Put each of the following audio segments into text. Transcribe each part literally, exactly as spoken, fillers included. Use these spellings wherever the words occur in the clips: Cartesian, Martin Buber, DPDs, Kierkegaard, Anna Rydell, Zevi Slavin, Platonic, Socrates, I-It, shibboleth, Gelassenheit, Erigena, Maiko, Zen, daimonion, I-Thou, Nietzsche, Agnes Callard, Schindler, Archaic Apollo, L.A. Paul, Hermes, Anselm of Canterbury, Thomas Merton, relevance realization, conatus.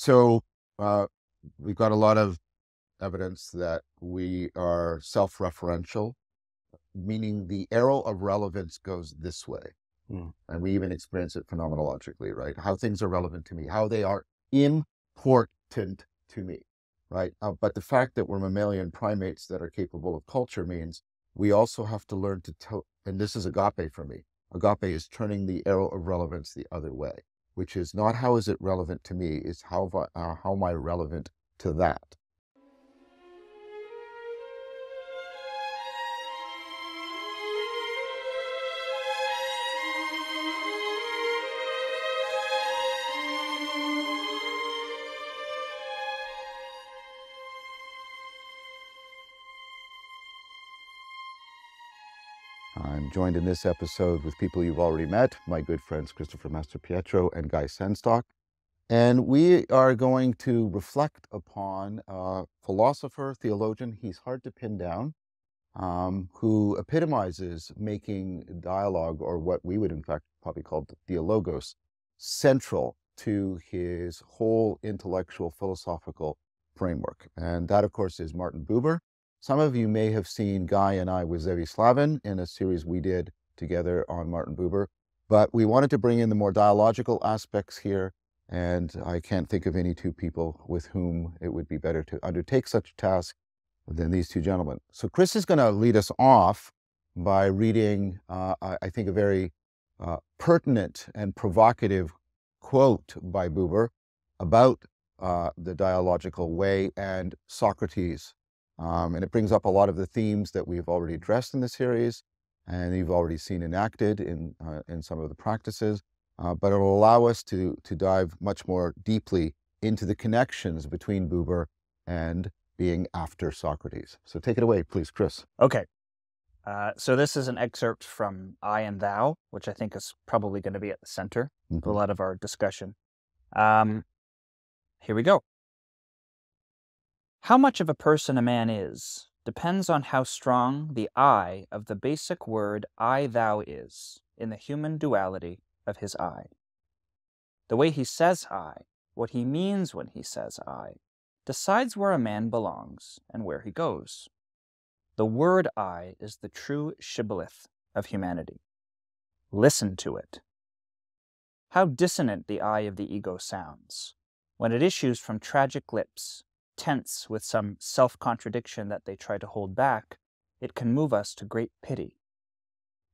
So uh, we've got a lot of evidence that we are self-referential, meaning the arrow of relevance goes this way. Mm. And we even experience it phenomenologically, right? How things are relevant to me, how they are important to me, right? Uh, but the fact that we're mammalian primates that are capable of culture means we also have to learn to tell, and this is agape for me. Agape is turning the arrow of relevance the other way, which is not how is it relevant to me, is how, uh, how am I relevant to that? Joined in this episode with people you've already met, my good friends Christopher Mastropietro and Guy Sengstock. And we are going to reflect upon a philosopher, theologian, he's hard to pin down, um, who epitomizes making dialogue, or what we would in fact probably call dialogos, central to his whole intellectual philosophical framework. And that, of course, is Martin Buber. Some of you may have seen Guy and I with Zevi Slavin in a series we did together on Martin Buber, but we wanted to bring in the more dialogical aspects here, and I can't think of any two people with whom it would be better to undertake such a task than these two gentlemen. So Chris is going to lead us off by reading, uh, I think, a very uh, pertinent and provocative quote by Buber about uh, the dialogical way and Socrates. Um, and it brings up a lot of the themes that we've already addressed in the series, and you've already seen enacted in, uh, in some of the practices, uh, but it will allow us to, to dive much more deeply into the connections between Buber and being after Socrates. So take it away, please, Chris. Okay. Uh, so this is an excerpt from I and Thou, which I think is probably going to be at the center mm-hmm. of a lot of our discussion. Um, here we go. How much of a person a man is depends on how strong the I of the basic word I-Thou is in the human duality of his I. The way he says I, what he means when he says I, decides where a man belongs and where he goes. The word I is the true shibboleth of humanity. Listen to it. How dissonant the I of the ego sounds when it issues from tragic lips, tense with some self-contradiction that they try to hold back, it can move us to great pity.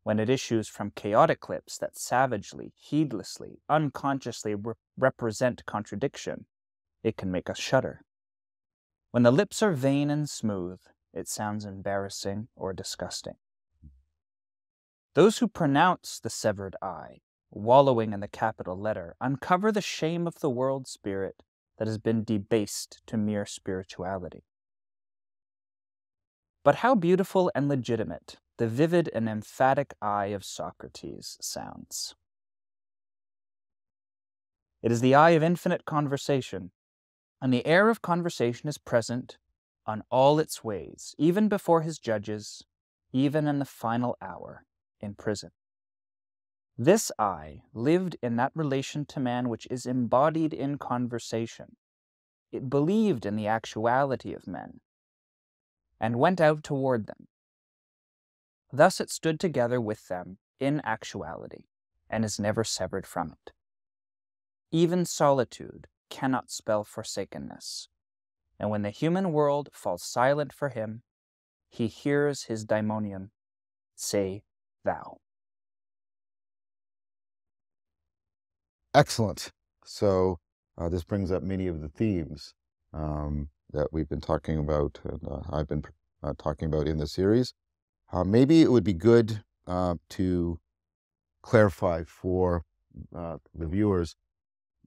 When it issues from chaotic lips that savagely, heedlessly, unconsciously re represent contradiction, it can make us shudder. When the lips are vain and smooth, it sounds embarrassing or disgusting. Those who pronounce the severed I, wallowing in the capital letter, uncover the shame of the world spirit that has been debased to mere spirituality. But how beautiful and legitimate the vivid and emphatic I of Socrates sounds. It is the I of infinite conversation, and the air of conversation is present on all its ways, even before his judges, even in the final hour in prison. This I lived in that relation to man which is embodied in conversation. It believed in the actuality of men, and went out toward them. Thus it stood together with them in actuality, and is never severed from it. Even solitude cannot spell forsakenness, and when the human world falls silent for him, he hears his daimonion say, Thou. Excellent. So uh, this brings up many of the themes um, that we've been talking about, and uh, I've been uh, talking about in the series. Uh, maybe it would be good uh, to clarify for uh, the viewers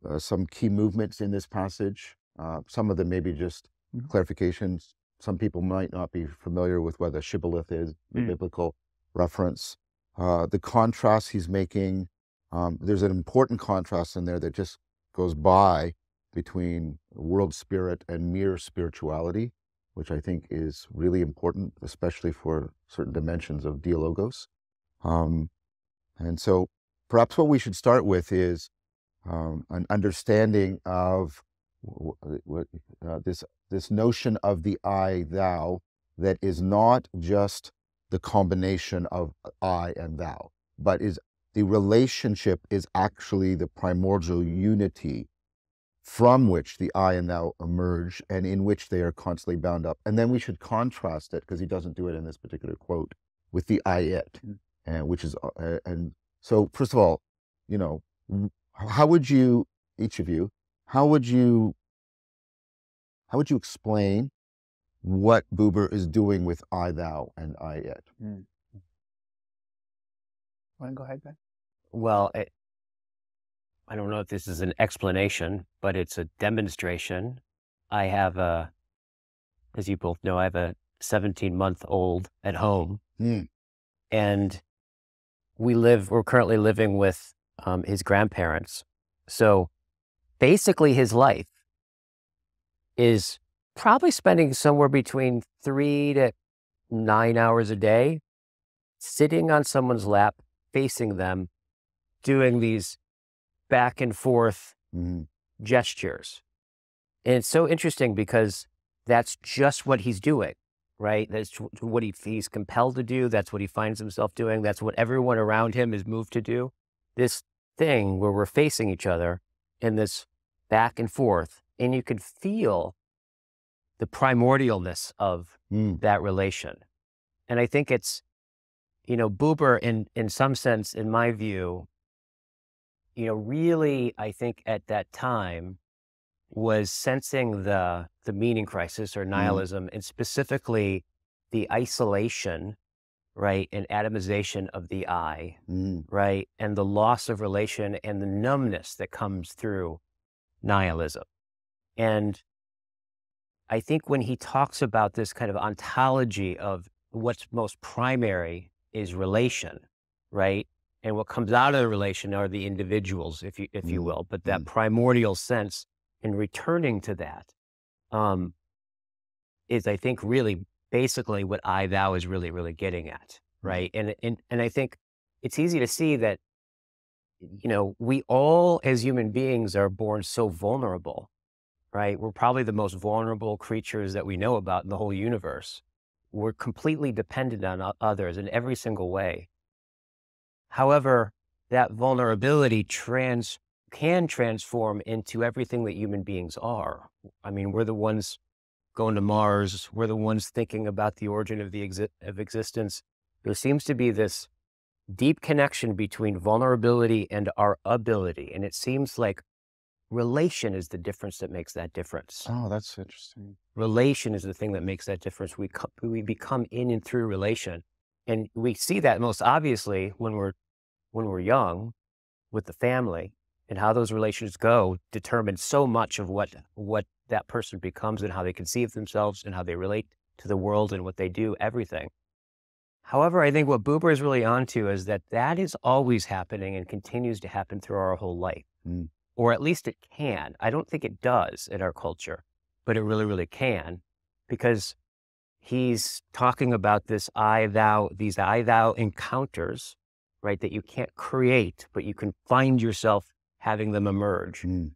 uh, some key movements in this passage. Uh, some of them maybe just mm-hmm. clarifications. Some people might not be familiar with what a shibboleth is, the mm. biblical reference. Uh, the contrast he's making. Um, there's an important contrast in there that just goes by between world spirit and mere spirituality, which I think is really important, especially for certain dimensions of dialogos. Um, and so perhaps what we should start with is um, an understanding of uh, this, this notion of the I, thou, that is not just the combination of I and thou, but is the relationship is actually the primordial unity from which the I and thou emerge and in which they are constantly bound up. And then we should contrast it, because he doesn't do it in this particular quote, with the I-It, and which is, uh, and so first of all, you know, how would you, each of you, how would you, how would you explain what Buber is doing with I, thou, and I, it? Mm. Want to go ahead, Ben? Well, it, I don't know if this is an explanation, but it's a demonstration. I have a, as you both know, I have a seventeen-month-old at home, mm. and we live, we're currently living with um, his grandparents. So basically his life is probably spending somewhere between three to nine hours a day sitting on someone's lap, facing them, doing these back and forth mm-hmm. gestures. And it's so interesting because that's just what he's doing, right? That's what he, he's compelled to do. That's what he finds himself doing. That's what everyone around him is moved to do. This thing where we're facing each other in this back and forth, and you can feel the primordialness of mm. that relation. And I think it's, you know, Buber in, in some sense, in my view, you know, really, I think at that time was sensing the, the meaning crisis or nihilism mm. and specifically the isolation, right, and atomization of the I, mm. right, and the loss of relation and the numbness that comes through nihilism. And I think when he talks about this kind of ontology of what's most primary is relation, right? And what comes out of the relation are the individuals, if you, if you will, but that primordial sense in returning to that um, is, I think, really basically what I, thou is really, really getting at, right? And, and, and I think it's easy to see that, you know, we all as human beings are born so vulnerable, right? We're probably the most vulnerable creatures that we know about in the whole universe. We're completely dependent on others in every single way. However, that vulnerability trans can transform into everything that human beings are. I mean, we're the ones going to Mars. We're the ones thinking about the origin of the exi- of existence. There seems to be this deep connection between vulnerability and our ability, and it seems like relation is the difference that makes that difference. Oh, that's interesting. Relation is the thing that makes that difference. We, we become in and through relation. And we see that most obviously when we're, when we're young with the family, and how those relations go determines so much of what, what that person becomes and how they conceive themselves and how they relate to the world and what they do, everything. However, I think what Buber is really onto is that that is always happening and continues to happen through our whole life. Mm. Or at least it can. I don't think it does in our culture, but it really, really can, because he's talking about this I, thou, these I, thou encounters, right, that you can't create, but you can find yourself having them emerge, mm.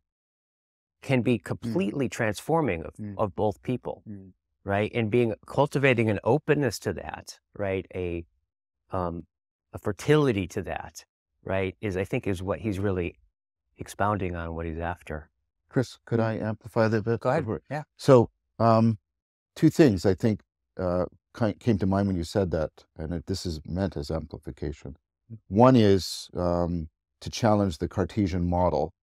can be completely mm. transforming of, mm. of both people, mm. right? And being, cultivating an openness to that, right? A, um, a fertility to that, right? Is, I think, is what he's really expounding on, what he's after. Chris, could I amplify that a bit? Go ahead. Yeah. So um, two things I think uh, came to mind when you said that, and it, this is meant as amplification. One is um, to challenge the Cartesian model,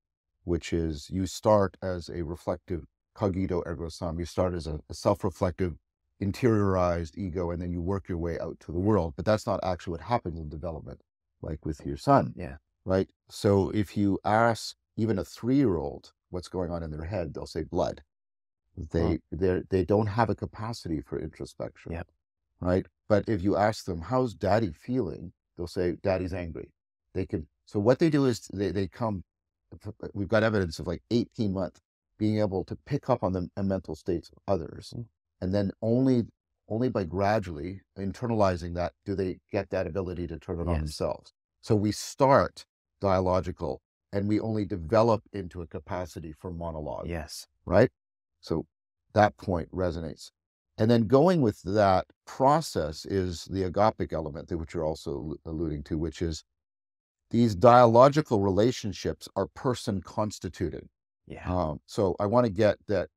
which is you start as a reflective cogito ergo sum. You start as a, a self-reflective, interiorized ego, and then you work your way out to the world. But that's not actually what happens in development, like with your son. Yeah. Right? So if you ask even a three-year-old what's going on in their head, they'll say blood. They they they don't have a capacity for introspection. Yep. Right? But if you ask them, how's daddy feeling? They'll say, daddy's angry. They can. So what they do is they, they come, we've got evidence of like eighteen months being able to pick up on the mental states of others. Mm-hmm. And then only, only by gradually internalizing that do they get that ability to turn it yes. on themselves. So we start dialogical and we only develop into a capacity for monologue. Yes. Right? So that point resonates. And then going with that process is the agapic element, which you're also alluding to, which is these dialogical relationships are person constituted. Yeah. Um, so I want to get that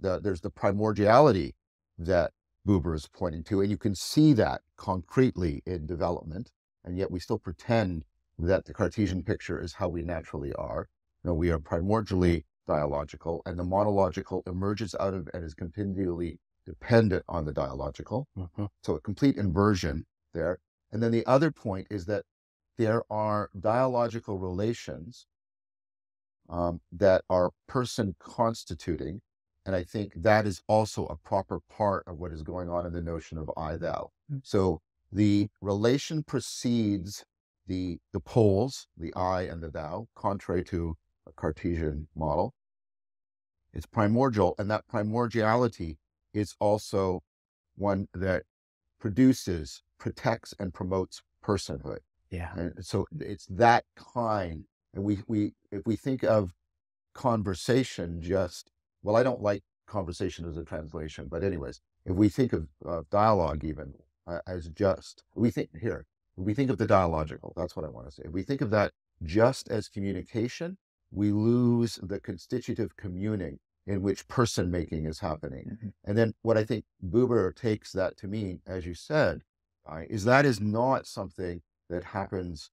the, there's the primordiality that Buber is pointing to, and you can see that concretely in development, and yet we still pretend that the Cartesian picture is how we naturally are. No, we are primordially dialogical, and the monological emerges out of and is continually dependent on the dialogical. Mm-hmm. So a complete inversion there. And then the other point is that there are dialogical relations um, that are person constituting. And I think that is also a proper part of what is going on in the notion of I, thou. Mm-hmm. So the relation precedes the, the poles, the I and the thou, contrary to a Cartesian model. It's primordial, and that primordiality is also one that produces, protects, and promotes personhood. Yeah. And so it's that kind. And we, we, if we think of conversation just, well, I don't like conversation as a translation, but anyways, if we think of uh, dialogue even uh, as just, we think here, if we think of the dialogical, that's what I want to say. If we think of that just as communication, we lose the constitutive communing in which person making is happening. Mm-hmm. And then what I think Buber takes that to mean, as you said, uh, is that is not something that happens,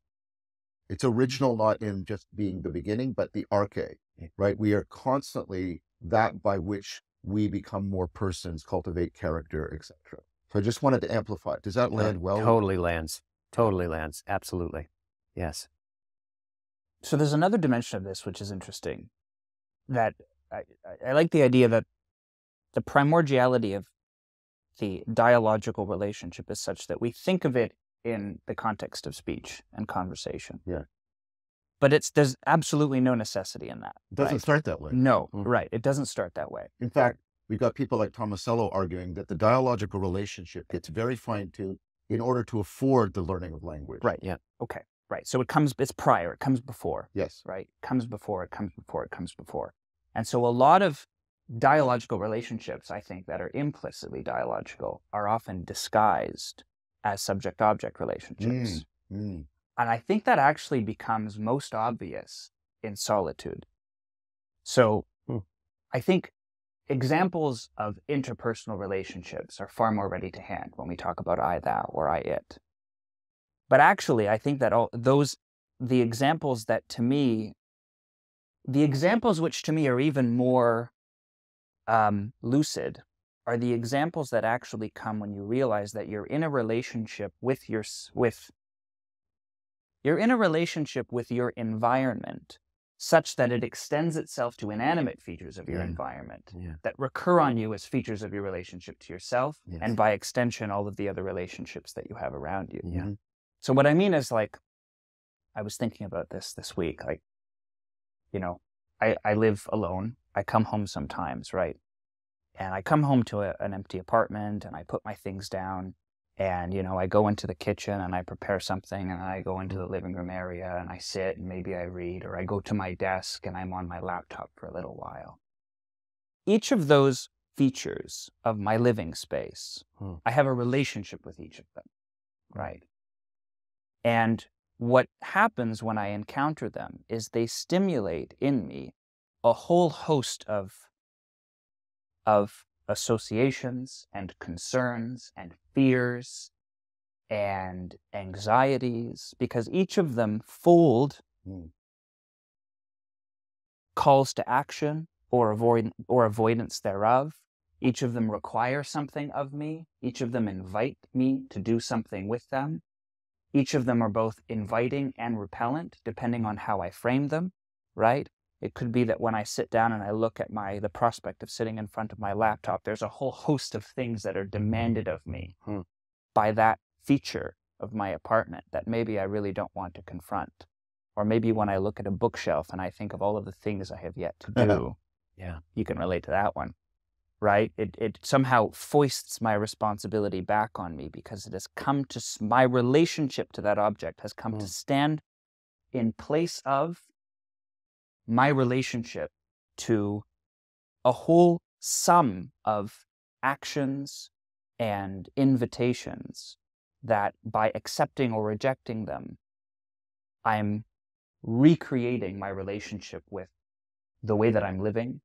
it's original not in just being the beginning, but the arche, right? We are constantly that by which we become more persons, cultivate character, et cetera. So I just wanted to amplify it. Does that land well? Totally lands, totally lands, absolutely, yes. So there's another dimension of this which is interesting, that I, I like the idea that the primordiality of the dialogical relationship is such that we think of it in the context of speech and conversation. Yeah. But it's there's absolutely no necessity in that. It doesn't right? start that way. No, mm-hmm. right. It doesn't start that way. In fact, we've got people like Tomasello arguing that the dialogical relationship gets very fine-tuned in order to afford the learning of language. Right, yeah. Okay, right. So it comes, it's prior, it comes before. Yes. Right, it comes before, it comes before, it comes before. And so a lot of dialogical relationships, I think, that are implicitly dialogical are often disguised as subject-object relationships. Mm, mm. And I think that actually becomes most obvious in solitude. So mm. I think examples of interpersonal relationships are far more ready to hand when we talk about I, thou, or I, it. But actually, I think that all those, the examples that to me, the examples which to me are even more um, lucid are the examples that actually come when you realize that you're in a relationship with your, with, you're in a relationship with your environment such that it extends itself to inanimate features of your yeah. environment yeah. that recur on you as features of your relationship to yourself yes. and by extension, all of the other relationships that you have around you. Mm-hmm. Yeah. So what I mean is like, I was thinking about this this week, like, you know, I, I live alone. I come home sometimes, right? And I come home to a, an empty apartment and I put my things down and, you know, I go into the kitchen and I prepare something and I go into the living room area and I sit and maybe I read or I go to my desk and I'm on my laptop for a little while. Each of those features of my living space, hmm. I have a relationship with each of them, right? And what happens when I encounter them is they stimulate in me a whole host of, of associations and concerns and fears and anxieties, because each of them fold mm. calls to action or, avoid, or avoidance thereof. Each of them require something of me. Each of them invite me to do something with them. Each of them are both inviting and repellent, depending on how I frame them, right? It could be that when I sit down and I look at my the prospect of sitting in front of my laptop, there's a whole host of things that are demanded of me hmm. by that feature of my apartment that maybe I really don't want to confront. Or maybe when I look at a bookshelf and I think of all of the things I have yet to do, yeah, you can relate to that one, right? It, it somehow foists my responsibility back on me because it has come to, my relationship to that object has come mm. to stand in place of my relationship to a whole sum of actions and invitations that by accepting or rejecting them, I'm recreating my relationship with the way that I'm living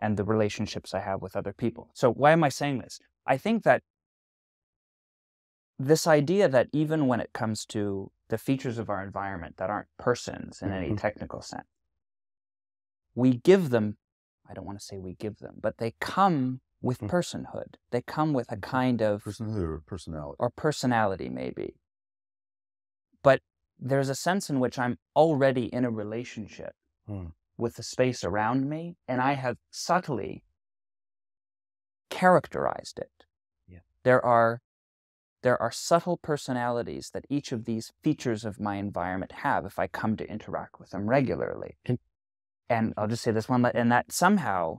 and the relationships I have with other people. So why am I saying this? I think that this idea that even when it comes to the features of our environment that aren't persons in mm-hmm. any technical sense, we give them, I don't want to say we give them, but they come with personhood. They come with a kind of... Personhood or personality. Or personality, maybe. But there's a sense in which I'm already in a relationship hmm. with the space around me, and I have subtly characterized it. Yeah. There are, there are subtle personalities that each of these features of my environment have if I come to interact with them regularly. And, and I'll just say this one, and that somehow...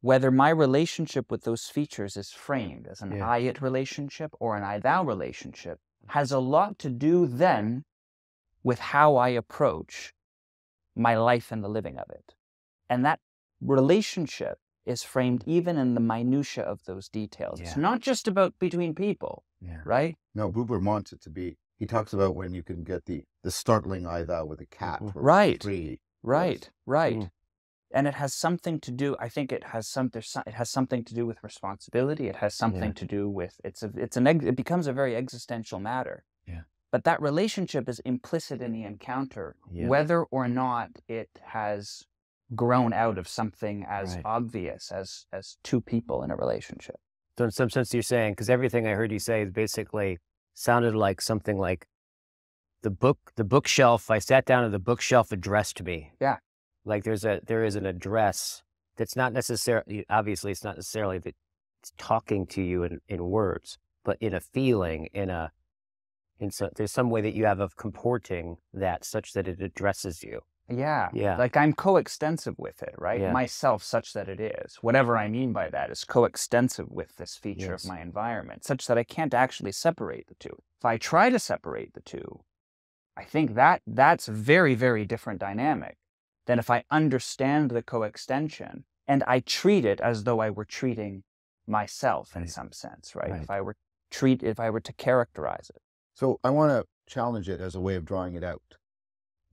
whether my relationship with those features is framed as an yeah. I-It relationship or an I-Thou relationship has a lot to do then with how I approach my life and the living of it. And that relationship is framed even in the minutiae of those details. Yeah. It's not just about between people, yeah. right? No, Buber wants it to be. He talks about when you can get the, the startling I-Thou with a cat. Right, three. right, yes. right. Mm. And it has something to do, I think it has some, there's, it has something to do with responsibility. It has something yeah. to do with, it's a, it's an, it becomes a very existential matter. Yeah. But that relationship is implicit in the encounter, yeah. whether or not it has grown out of something as right. obvious as, as two people in a relationship. So in some sense you're saying, because everything I heard you say basically sounded like something like the book, the bookshelf, I sat down and the bookshelf addressed me. Yeah. Like there's a, there is an address that's not necessarily, obviously it's not necessarily that it's talking to you in, in words, but in a feeling, in a, in so, there's some way that you have of comporting that such that it addresses you. Yeah. Yeah. Like I'm coextensive with it, right? Yeah. Myself such that it is. Whatever I mean by that is coextensive with this feature yes. of my environment, such that I can't actually separate the two. If I try to separate the two, I think that that's a very, very different dynamic than if I understand the coextension and I treat it as though I were treating myself in right. some sense, right? right? If I were treat, if I were to characterize it. So I want to challenge it as a way of drawing it out,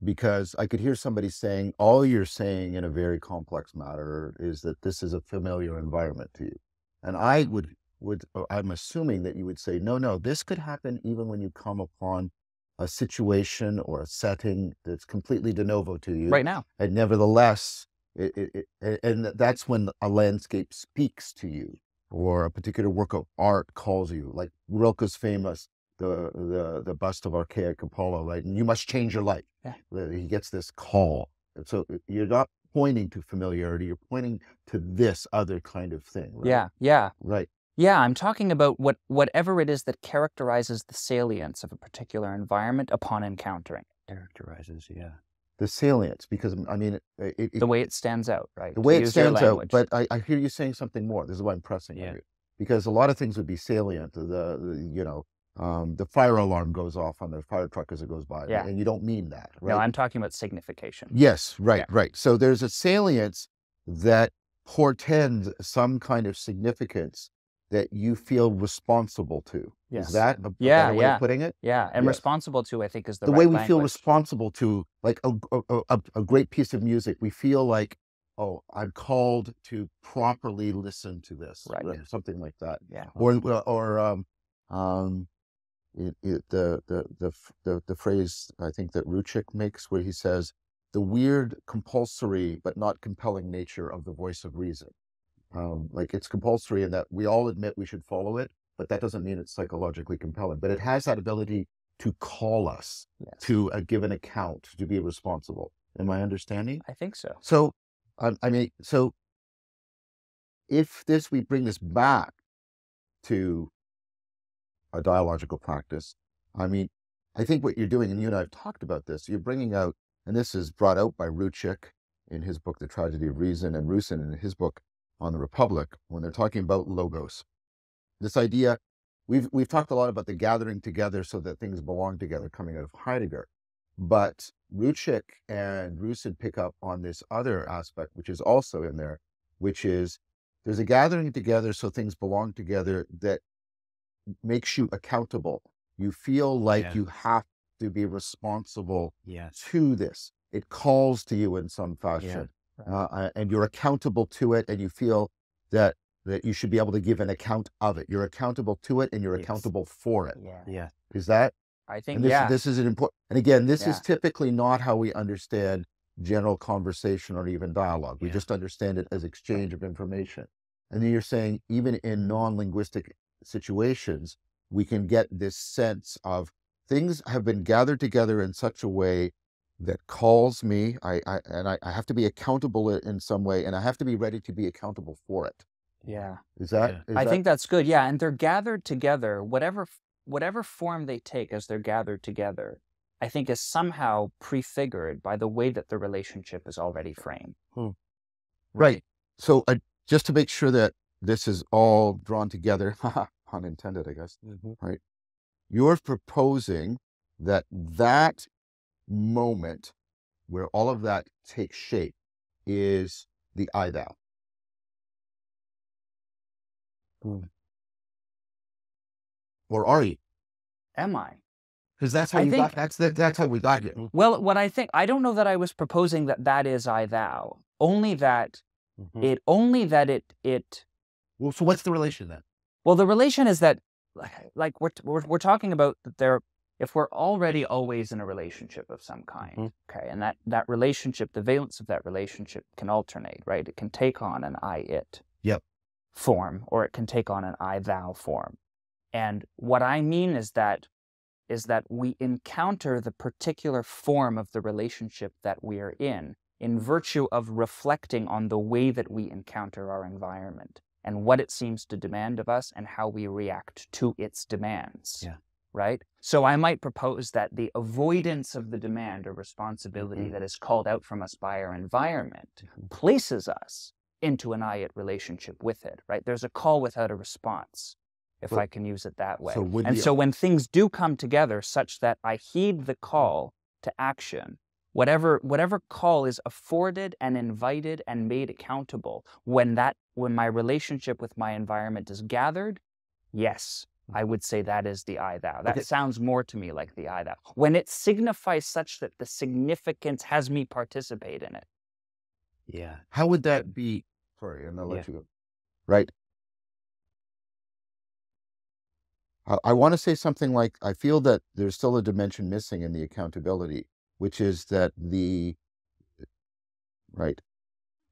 because I could hear somebody saying, all you're saying in a very complex matter is that this is a familiar environment to you. And I would, would I'm assuming that you would say, no, no, this could happen even when you come upon a situation or a setting that's completely de novo to you right now, and nevertheless, it, it, it, and that's when a landscape speaks to you, or a particular work of art calls you. Like Rilke's famous, the the the bust of Archaic Apollo, right? And you must change your life. Yeah. He gets this call, and so you're not pointing to familiarity; you're pointing to this other kind of thing. Right? Yeah, yeah, right. Yeah, I'm talking about what, whatever it is that characterizes the salience of a particular environment upon encountering it. Characterizes, yeah. The salience, because, I mean... It, it, the way it stands out, right? The way it stands out, but I, I hear you saying something more. This is why I'm pressing yeah. on you. Because a lot of things would be salient. The, the you know, um, the fire alarm goes off on the fire truck as it goes by, yeah. and you don't mean that, right? No, I'm talking about signification. Yes, right, yeah. right. So there's a salience that portends some kind of significance that you feel responsible to. Yes. Is that a yeah, better way yeah. of putting it? Yeah, and yes. responsible to, I think, is the, the right way we language. Feel responsible to, like a, a, a, a great piece of music. We feel like, oh, I'm called to properly listen to this, right? Or something like that. Yeah. Or or um, um, it, it, the, the the the the phrase I think that Ruchik makes, where he says the weird, compulsory but not compelling nature of the voice of reason. Um, like it's compulsory in that we all admit we should follow it, but that doesn't mean it's psychologically compelling. But it has that ability to call us yes. to a given account, to be responsible. Am I understanding? I think so. So, um, I mean, so if this, we bring this back to a dialogical practice, I mean, I think what you're doing, and you and I have talked about this, you're bringing out, and this is brought out by Ruchik in his book, The Tragedy of Reason, and Rusin in his book, On the Republic, when they're talking about logos, this idea, we've, we've talked a lot about the gathering together so that things belong together coming out of Heidegger. But Ruchik and Rusin pick up on this other aspect, which is also in there, which is there's a gathering together so things belong together that makes you accountable. You feel like yeah. you have to be responsible yes. to this. It calls to you in some fashion, yeah. uh, and you're accountable to it, and you feel that that you should be able to give an account of it. You're accountable to it, and you're yes. accountable for it. Yeah. yeah. Is that? I think, and this, yeah. this is an important, and again, this yeah. is typically not how we understand general conversation or even dialogue. We yeah. just understand it as exchange of information. And then you're saying, even in non-linguistic situations, we can get this sense of things have been gathered together in such a way that calls me, I, I and I, I have to be accountable in some way, and I have to be ready to be accountable for it. Yeah. Is that? Yeah. Is I that, think that's good. Yeah. And they're gathered together, whatever whatever form they take as they're gathered together, I think is somehow prefigured by the way that the relationship is already framed. Hmm. Right. So uh, just to make sure that this is all drawn together, pun intended, I guess, mm-hmm. right? You're proposing that that moment where all of that takes shape is the I-Thou. Hmm. Or are you? Am I? Because that's how I you think, got. That's the, that's how we got it. Well, what I think, I don't know that I was proposing that that is I thou. Only that mm-hmm. it. Only that it it. Well, so what's the relation then? Well, the relation is that, like we're we're, we're talking about that there. If we're already always in a relationship of some kind, mm-hmm. okay, and that that relationship, the valence of that relationship can alternate, right? It can take on an I it. Yep. Form, or it can take on an I thou form. And what I mean is that is that we encounter the particular form of the relationship that we are in, in virtue of reflecting on the way that we encounter our environment and what it seems to demand of us and how we react to its demands, yeah. right? So I might propose that the avoidance of the demand or responsibility mm-hmm. that is called out from us by our environment places us into an I-It relationship with it, right? There's a call without a response, if well, I can use it that way. So and so when things do come together such that I heed the call to action, whatever whatever call is afforded and invited and made accountable, when that when my relationship with my environment is gathered, yes, I would say that is the I-Thou. That okay. sounds more to me like the I-Thou. When it signifies such that the significance has me participate in it. Yeah. How would that be? Sorry, and I'll let yeah. you go. Right. I want to say something like, I feel that there's still a dimension missing in the accountability, which is that the, right,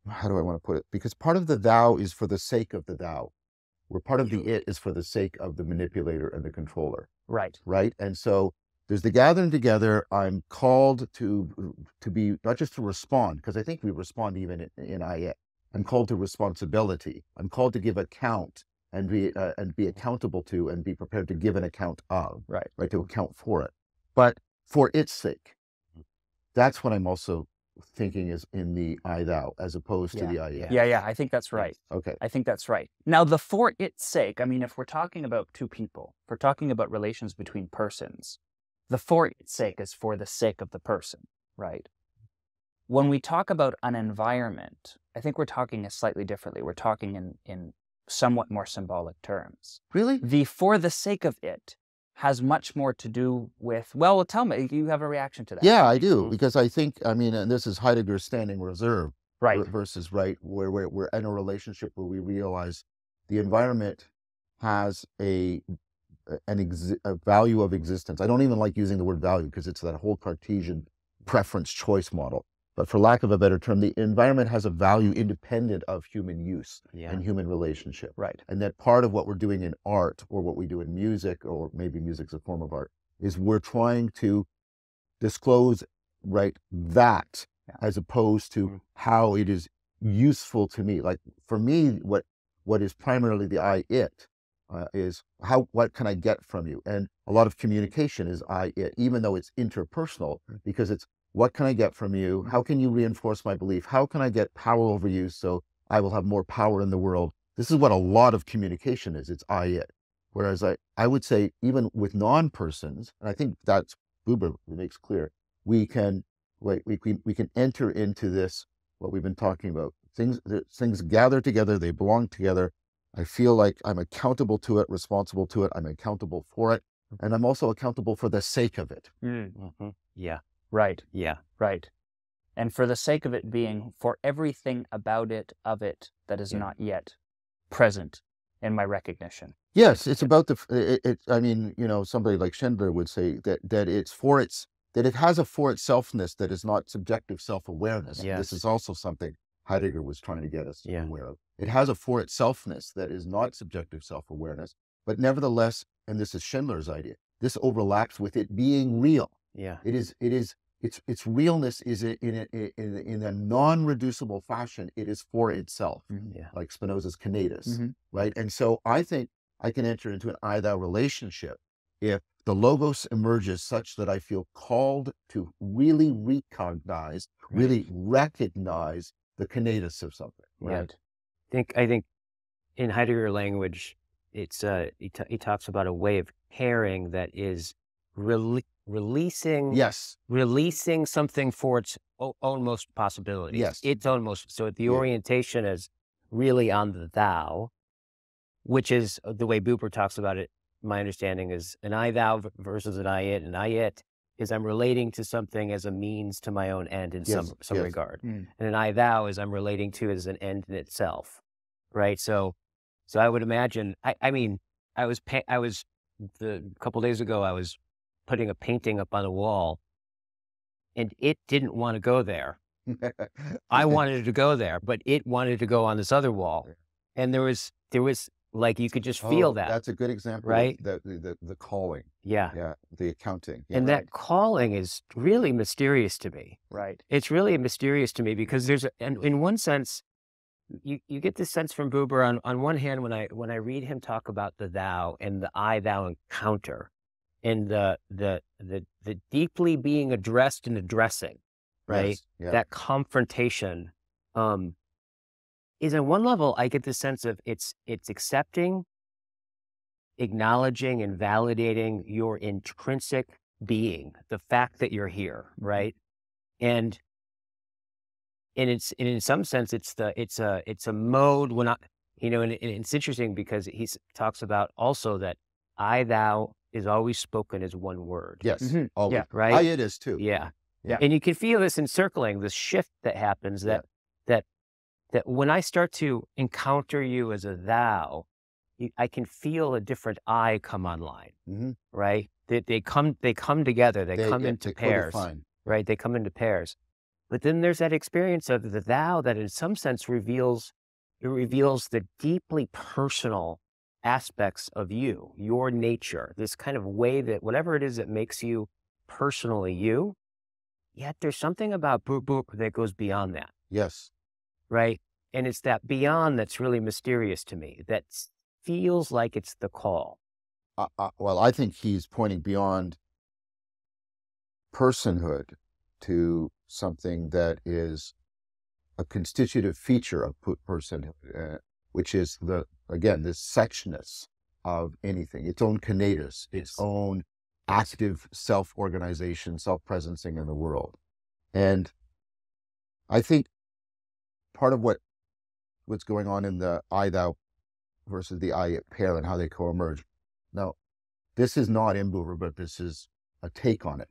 how do I want to put it? Because part of the thou is for the sake of the thou, where part of the it is for the sake of the manipulator and the controller. Right. Right? And so there's the gathering together. I'm called to to be, not just to respond, because I think we respond even in, in I. I'm called to responsibility. I'm called to give account. And be uh, and be accountable to, and be prepared to give an account of, right, right, to account for it, but for its sake. That's what I'm also thinking is in the I thou as opposed yeah. to the I it. Yeah, yeah, I think that's right. Okay, I think that's right. Now the for its sake. I mean, if we're talking about two people, if we're talking about relations between persons, the for its sake is for the sake of the person, right? When we talk about an environment, I think we're talking slightly differently. We're talking in in. somewhat more symbolic terms. Really? The for the sake of it has much more to do with, well, tell me, you have a reaction to that. Yeah, I do, because I think, I mean, and this is Heidegger's standing reserve right. versus right, where we're, we're in a relationship where we realize the environment has a, an ex, a value of existence. I don't even like using the word value because it's that whole Cartesian preference choice model. But for lack of a better term, the environment has a value independent of human use yeah. and human relationship. Right. And that part of what we're doing in art, or what we do in music, or maybe music's a form of art, is we're trying to disclose right that yeah. as opposed to mm-hmm. how it is useful to me. Like for me, what what is primarily the I it uh, is how what can I get from you? And a lot of communication is I it, even though it's interpersonal, because it's what can I get from you? How can you reinforce my belief? How can I get power over you so I will have more power in the world? This is what a lot of communication is. It's I, it. Whereas I, I would say even with non-persons, and I think that's Buber makes clear, we can we, we, we can enter into this, what we've been talking about. Things, things gather together, they belong together. I feel like I'm accountable to it, responsible to it, I'm accountable for it, and I'm also accountable for the sake of it. Mm-hmm. Yeah, right, yeah, right. And for the sake of it being, for everything about it, of it, that is yeah. not yet present in my recognition. Yes, it's about the, it, it, I mean, you know, somebody like Schindler would say that, that it's for its, that it has a for itselfness that is not subjective self-awareness. Yes. This is also something Heidegger was trying to get us yeah. aware of. It has a for itselfness that is not subjective self-awareness, but nevertheless, and this is Schindler's idea, this overlaps with it being real. Yeah. It is, it is, its, its realness is in a, in a non-reducible fashion. It is for itself, mm-hmm. yeah. like Spinoza's conatus, mm-hmm. right? And so I think I can enter into an I-Thou relationship if the logos emerges such that I feel called to really recognize, right. really recognize the conatus of something, right? Yeah. I think, I think in Heidegger language, it's uh, he, t he talks about a way of caring that is rele releasing, yes, releasing something for its own most possibilities, yes, its own most. So the yeah. orientation is really on the thou, which is the way Buber talks about it. My understanding is an I thou versus an I it, and I it is I'm relating to something as a means to my own end in yes, some some yes. regard, mm. and an I thou is I'm relating to as an end in itself, right? So, so I would imagine. I, I mean, I was pa I was the a couple of days ago I was putting a painting up on a wall, and it didn't want to go there. I wanted it to go there, but it wanted to go on this other wall, and there was there was. Like you could just oh, feel that. That's a good example, right? The, the, the calling. Yeah. Yeah. The accounting. Yeah, and right. that calling is really mysterious to me. Right. It's really mysterious to me because there's, a, and in one sense, you, you get this sense from Buber on, on one hand, when I, when I read him talk about the thou and the I thou encounter and the, the, the, the deeply being addressed and addressing, right? Yes. Yeah. That confrontation, um, is on one level, I get this sense of it's it's accepting, acknowledging, and validating your intrinsic being, the fact that you're here, right? And and it's and in some sense, it's the it's a it's a mode when I, you know, and, and it's interesting because he talks about also that I thou is always spoken as one word. Yes, mm-hmm. always. Yeah. Right. I it is too. Yeah. yeah, and you can feel this encircling, this shift that happens that yeah. that. That when I start to encounter you as a thou, you, I can feel a different I come online, mm-hmm. right? They, they come, they come together. They, they come into they pairs, right? They come into pairs. But then there's that experience of the thou that, in some sense, reveals it reveals the deeply personal aspects of you, your nature, this kind of way that whatever it is that makes you personally you. Yet there's something about boop boop that goes beyond that. Yes. Right. And it's that beyond that's really mysterious to me, that feels like it's the call. Uh, uh, well, I think he's pointing beyond personhood to something that is a constitutive feature of personhood, uh, which is the, again, this sectionness of anything, its own conatus, its own active self-organization, self-presencing in the world. And I think part of what what's going on in the I-Thou versus the I-It pair and how they co-emerge. Now, this is not in Buber, but this is a take on it,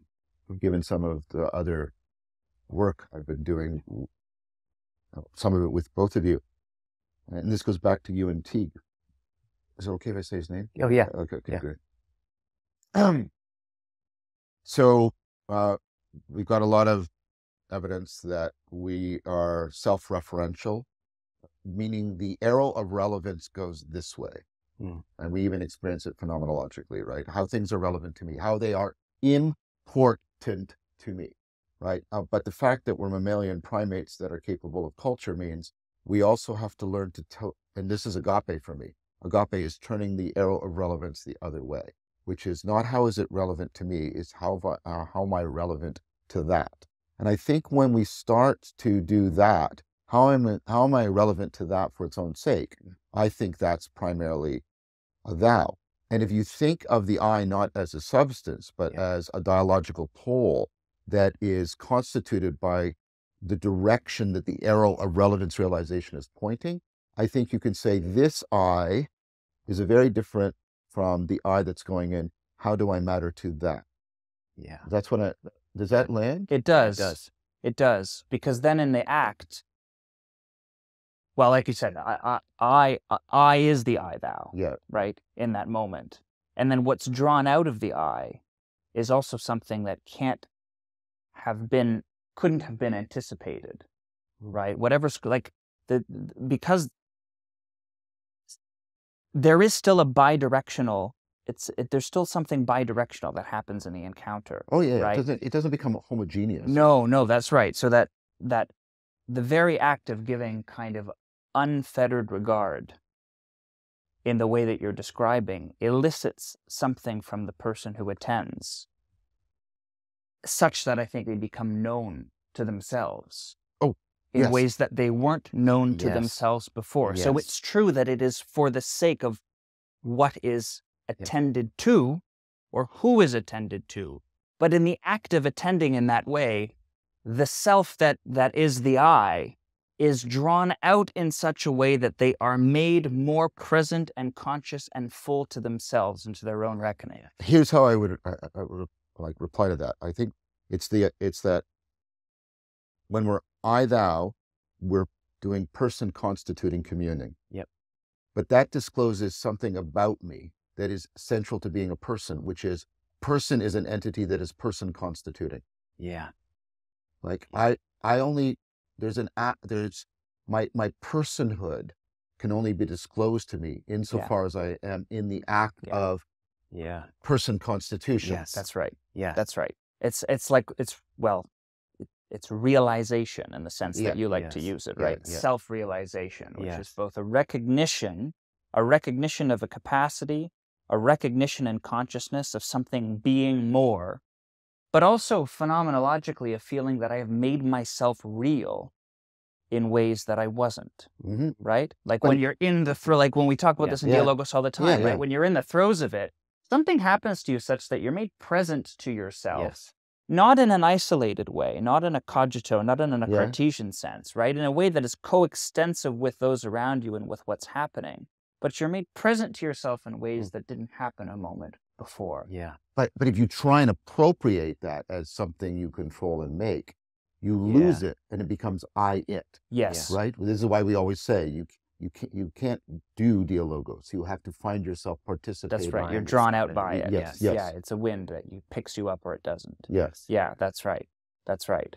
given some of the other work I've been doing, some of it with both of you. And this goes back to you and Teague. Is it okay if I say his name? Oh, yeah. Okay, okay yeah. good. So uh, we've got a lot of evidence that we are self-referential, meaning the arrow of relevance goes this way. Mm. And we even experience it phenomenologically, right? How things are relevant to me, how they are important to me, right? Uh, but the fact that we're mammalian primates that are capable of culture means we also have to learn to tell, and this is agape for me. Agape is turning the arrow of relevance the other way, which is not how is it relevant to me, is how, uh, how am I relevant to that? And I think when we start to do that, how am, I, how am I relevant to that for its own sake? I think that's primarily a thou. And if you think of the I not as a substance, but yeah. as a dialogical pole, that is constituted by the direction that the arrow of relevance realization is pointing, I think you can say this I is a very different from the I that's going in. How do I matter to that? Yeah. That's what I, does that land? It does. It does. It does. Because then in the act, well, like you said, I, I, I, I is the I thou, yeah. Right? In that moment. And then what's drawn out of the I is also something that can't have been, couldn't have been anticipated, right? Whatever, like, the because there is still a bidirectional, it's, it, there's still something bidirectional that happens in the encounter. Oh yeah, right? it, doesn't, it doesn't become homogeneous. No, no, that's right. So that, that the very act of giving kind of unfettered regard in the way that you're describing elicits something from the person who attends, such that I think they become known to themselves oh, in yes. ways that they weren't known to yes. themselves before. Yes. So it's true that it is for the sake of what is attended yeah. to, or who is attended to. But in the act of attending in that way, the self that, that is the I is drawn out in such a way that they are made more present and conscious and full to themselves and to their own reckoning. Here's how I would, I, I would like reply to that. I think it's the it's that when we're I thou, we're doing person constituting communing. Yep. But that discloses something about me that is central to being a person, which is person is an entity that is person constituting. Yeah. Like I I only. There's an there's my my personhood can only be disclosed to me insofar yeah. as I am in the act yeah. of yeah person constitution. Yes, that's right. Yeah, that's right. It's it's like it's well, it, it's realization in the sense yeah. that you like yes. to use it, right? Yeah. Yeah. Self-realization, which yes. is both a recognition, a recognition of a capacity, a recognition and consciousness of something being more. But also phenomenologically a feeling that I have made myself real in ways that I wasn't, mm-hmm. right? Like when, when you're in the throw, like when we talk about yeah, this in yeah. dialogos all the time, yeah, right? Yeah. When you're in the throes of it, something happens to you such that you're made present to yourself, yes. not in an isolated way, not in a cogito, not in a yeah. Cartesian sense, right? In a way that is coextensive with those around you and with what's happening, but you're made present to yourself in ways mm-hmm. that didn't happen a moment before. Yeah. But, but if you try and appropriate that as something you control and make, you lose yeah. it and it becomes I, it. Yes. Right? Well, this is why we always say you, you, can't, you can't do dialogos. You have to find yourself participating. That's right. You're drawn out by it. Yes, yes. Yeah. It's a wind that you, picks you up or it doesn't. Yes. Yeah. That's right. That's right.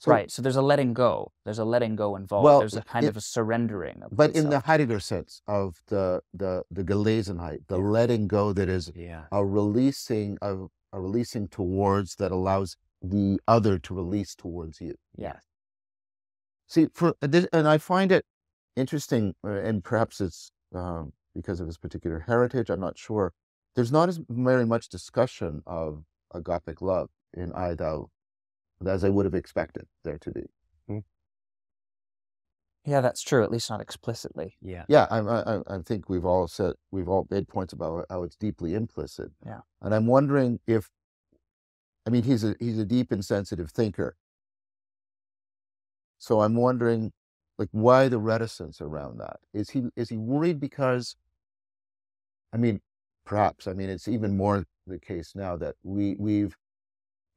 So, right. So there's a letting go. There's a letting go involved. Well, there's a kind it, of a surrendering. Of but itself. In the Heidegger sense of the the the Gelassenheit, the yeah. letting go that is yeah. a releasing of a releasing towards that allows the other to release towards you. Yeah. See, for this, and I find it interesting, and perhaps it's um, because of his particular heritage. I'm not sure. There's not as very much discussion of agape love in I Thou. As I would have expected there to be. Yeah, that's true. At least not explicitly. Yeah. Yeah, I, I, I think we've all said we've all made points about how it's deeply implicit. Yeah. And I'm wondering if, I mean, he's a he's a deep and sensitive thinker. So I'm wondering, like, why the reticence around that? Is he is he worried because? I mean, perhaps. I mean, it's even more the case now that we we've.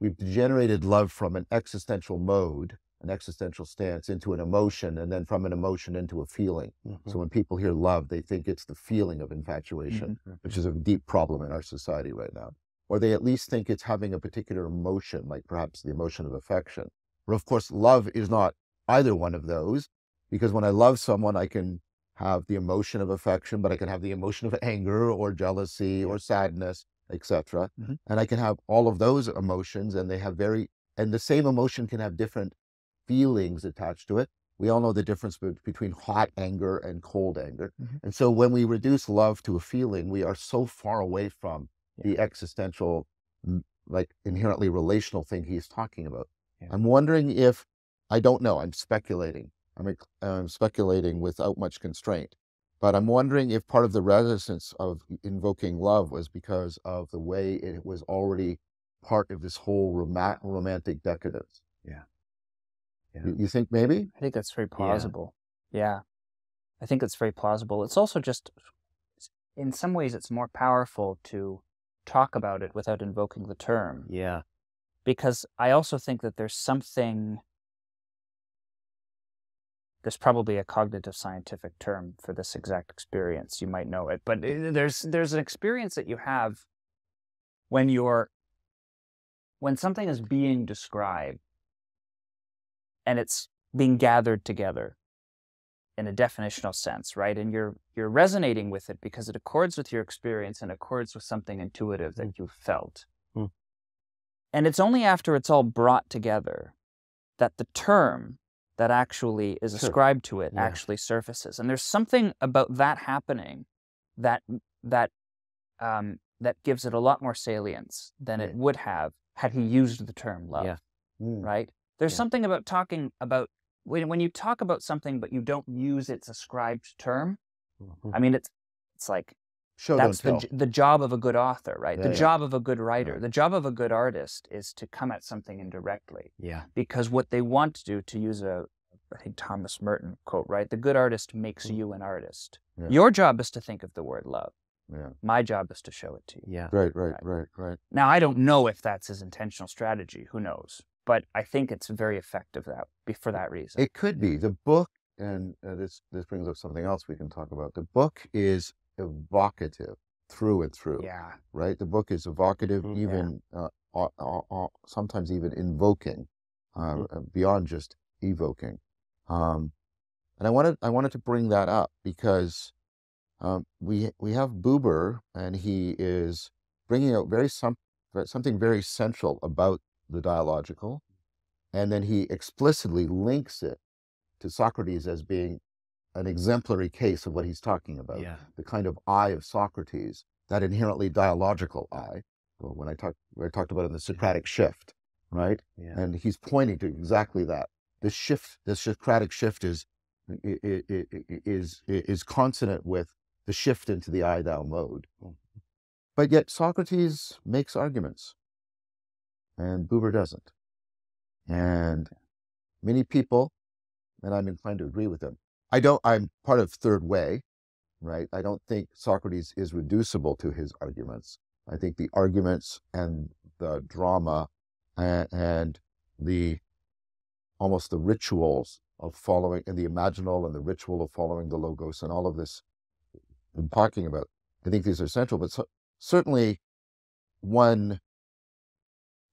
We've degenerated love from an existential mode, an existential stance, into an emotion, and then from an emotion into a feeling. Mm-hmm. So when people hear love, they think it's the feeling of infatuation, mm-hmm. which is a deep problem in our society right now. Or they at least think it's having a particular emotion, like perhaps the emotion of affection. But of course, love is not either one of those, because when I love someone, I can have the emotion of affection, but I can have the emotion of anger or jealousy or sadness, et cetera. Mm-hmm. And I can have all of those emotions, and they have very, and the same emotion can have different feelings attached to it. We all know the difference between hot anger and cold anger. Mm-hmm. And so when we reduce love to a feeling, we are so far away from yeah. the existential, like inherently relational thing he's talking about. Yeah. I'm wondering if, I don't know, I'm speculating. I'm, I'm speculating without much constraint. But I'm wondering if part of the reticence of invoking love was because of the way it was already part of this whole rom romantic decadence. Yeah. yeah. You, you think maybe? I think that's very plausible. Yeah. yeah. I think that's very plausible. It's also just, in some ways, it's more powerful to talk about it without invoking the term. Yeah. Because I also think that there's something, there's probably a cognitive scientific term for this exact experience. You might know it, but there's there's an experience that you have when you're, when something is being described and it's being gathered together in a definitional sense, right? And you're you're resonating with it because it accords with your experience and accords with something intuitive that you felt. Mm. And it's only after it's all brought together that the term that actually is ascribed to it yeah. actually surfaces. And there's something about that happening that that um, that gives it a lot more salience than yeah. it would have had he used the term love, yeah. mm. right? There's yeah. something about talking about, when, when you talk about something but you don't use its ascribed term, mm-hmm. I mean, it's, it's like, Show that's the, the job of a good author, right? Yeah, the yeah. job of a good writer. Yeah. The job of a good artist is to come at something indirectly. Yeah. Because what they want to do, to use a, I think, Thomas Merton quote, right? The good artist makes mm. you an artist. Yeah. Your job is to think of the word love. Yeah. My job is to show it to you. Yeah. Right, right, right, right, right. Now, I don't know if that's his intentional strategy. Who knows? But I think it's very effective that for that reason. It could be. The book, and uh, this, this brings up something else we can talk about. The book is evocative through and through. Yeah. Right? The book is evocative, mm, even yeah. uh, uh, uh, sometimes even invoking, uh, mm. uh, beyond just evoking. Um, and I wanted I wanted to bring that up because um, we we have Buber, and he is bringing out very some something very central about the dialogical, and then he explicitly links it to Socrates as being an exemplary case of what he's talking about, yeah. the kind of I of Socrates, that inherently dialogical I, well, when I talked I talked about in the Socratic shift, right? Yeah. And he's pointing to exactly that. The shift, the Socratic shift is is is, is consonant with the shift into the I-Thou mode. Mm-hmm. But yet Socrates makes arguments, and Buber doesn't, and many people, and I'm inclined to agree with them. I don't, I'm part of third way, right? I don't think Socrates is reducible to his arguments. I think the arguments and the drama and, and the, almost the rituals of following, and the imaginal and the ritual of following the logos and all of this I'm talking about, I think these are central, but so, certainly one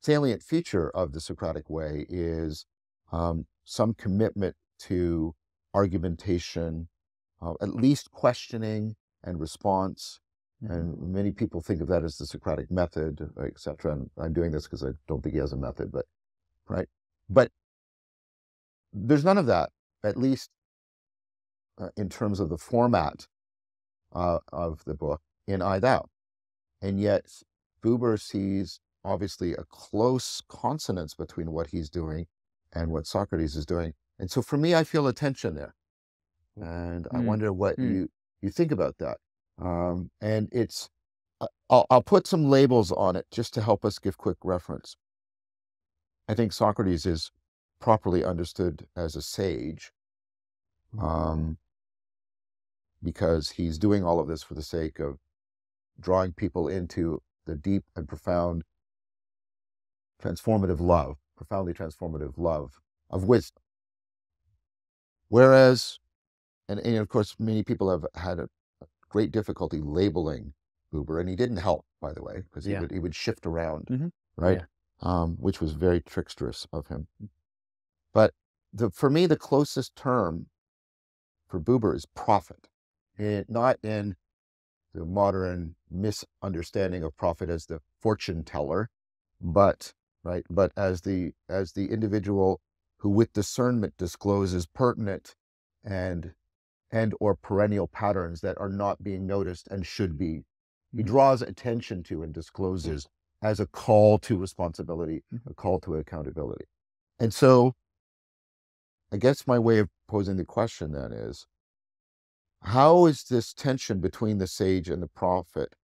salient feature of the Socratic way is um, some commitment to argumentation, uh, at least questioning and response. Mm-hmm. And many people think of that as the Socratic method, et cetera. And I'm doing this because I don't think he has a method, but, right? But there's none of that, at least uh, in terms of the format uh, of the book in I Thou. And yet Buber sees obviously a close consonance between what he's doing and what Socrates is doing. And so for me, I feel a tension there. And mm. I wonder what mm. you, you think about that. Um, and it's, I'll, I'll put some labels on it just to help us give quick reference. I think Socrates is properly understood as a sage, um, because he's doing all of this for the sake of drawing people into the deep and profound transformative love, profoundly transformative love of wisdom. Whereas, and, and of course, many people have had a, a great difficulty labeling Buber, and he didn't help, by the way, because he, yeah. would, he would shift around, mm-hmm. right? Yeah. Um, which was very tricksterous of him. But the, for me, the closest term for Buber is prophet, it, not in the modern misunderstanding of prophet as the fortune teller, but right, but as the as the individual who with discernment discloses pertinent and and or perennial patterns that are not being noticed and should be. He draws attention to and discloses as a call to responsibility, a call to accountability. And so I guess my way of posing the question then is, how is this tension between the sage and the prophet,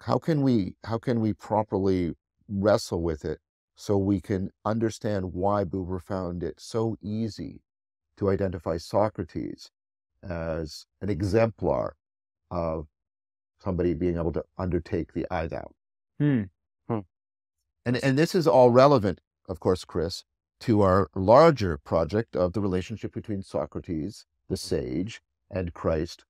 how can we, how can we properly wrestle with it so we can understand why Buber found it so easy to identify Socrates as an exemplar of somebody being able to undertake the I-Thou. Hmm. Hmm. And, and this is all relevant, of course, Chris, to our larger project of the relationship between Socrates, the sage, and Christ,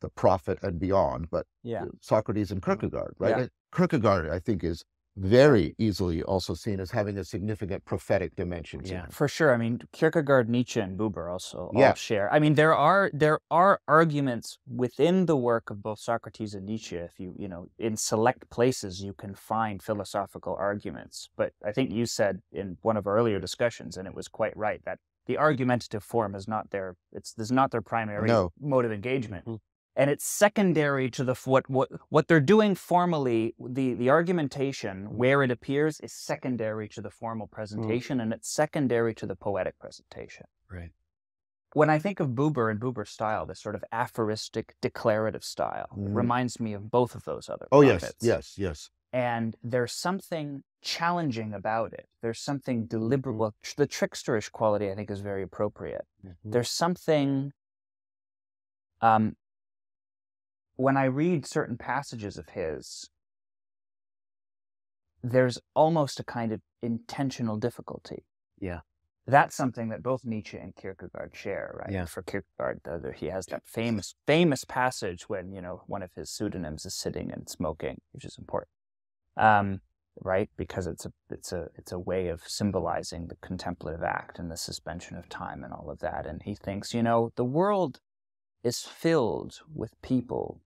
the prophet, and beyond, but yeah. Socrates and Kierkegaard, right? Yeah. Kierkegaard, I think, is very easily also seen as having a significant prophetic dimension. Yeah, for sure. I mean, Kierkegaard, Nietzsche, and Buber also yeah. all share. I mean, there are there are arguments within the work of both Socrates and Nietzsche. If you you know, in select places, you can find philosophical arguments. But I think you said in one of our earlier discussions, and it was quite right, that the argumentative form is not their it's is not their primary no. mode of engagement. Mm-hmm. And it's secondary to the what what what they're doing formally. The the argumentation where it appears is secondary to the formal presentation, mm. and it's secondary to the poetic presentation. Right. When I think of Buber and Buber's style, this sort of aphoristic declarative style mm. reminds me of both of those other. Oh prophets. yes, yes, yes. And there's something challenging about it. There's something deliberate. Well, tr the tricksterish quality I think is very appropriate. Mm-hmm. There's something. Um. When I read certain passages of his, there's almost a kind of intentional difficulty. Yeah. That's something that both Nietzsche and Kierkegaard share, right? Yeah. For Kierkegaard, the other, he has that famous, famous passage when, you know, one of his pseudonyms is sitting and smoking, which is important, um, right? Because it's a, it's a, it's a way of symbolizing the contemplative act and the suspension of time and all of that. And he thinks, you know, the world is filled with people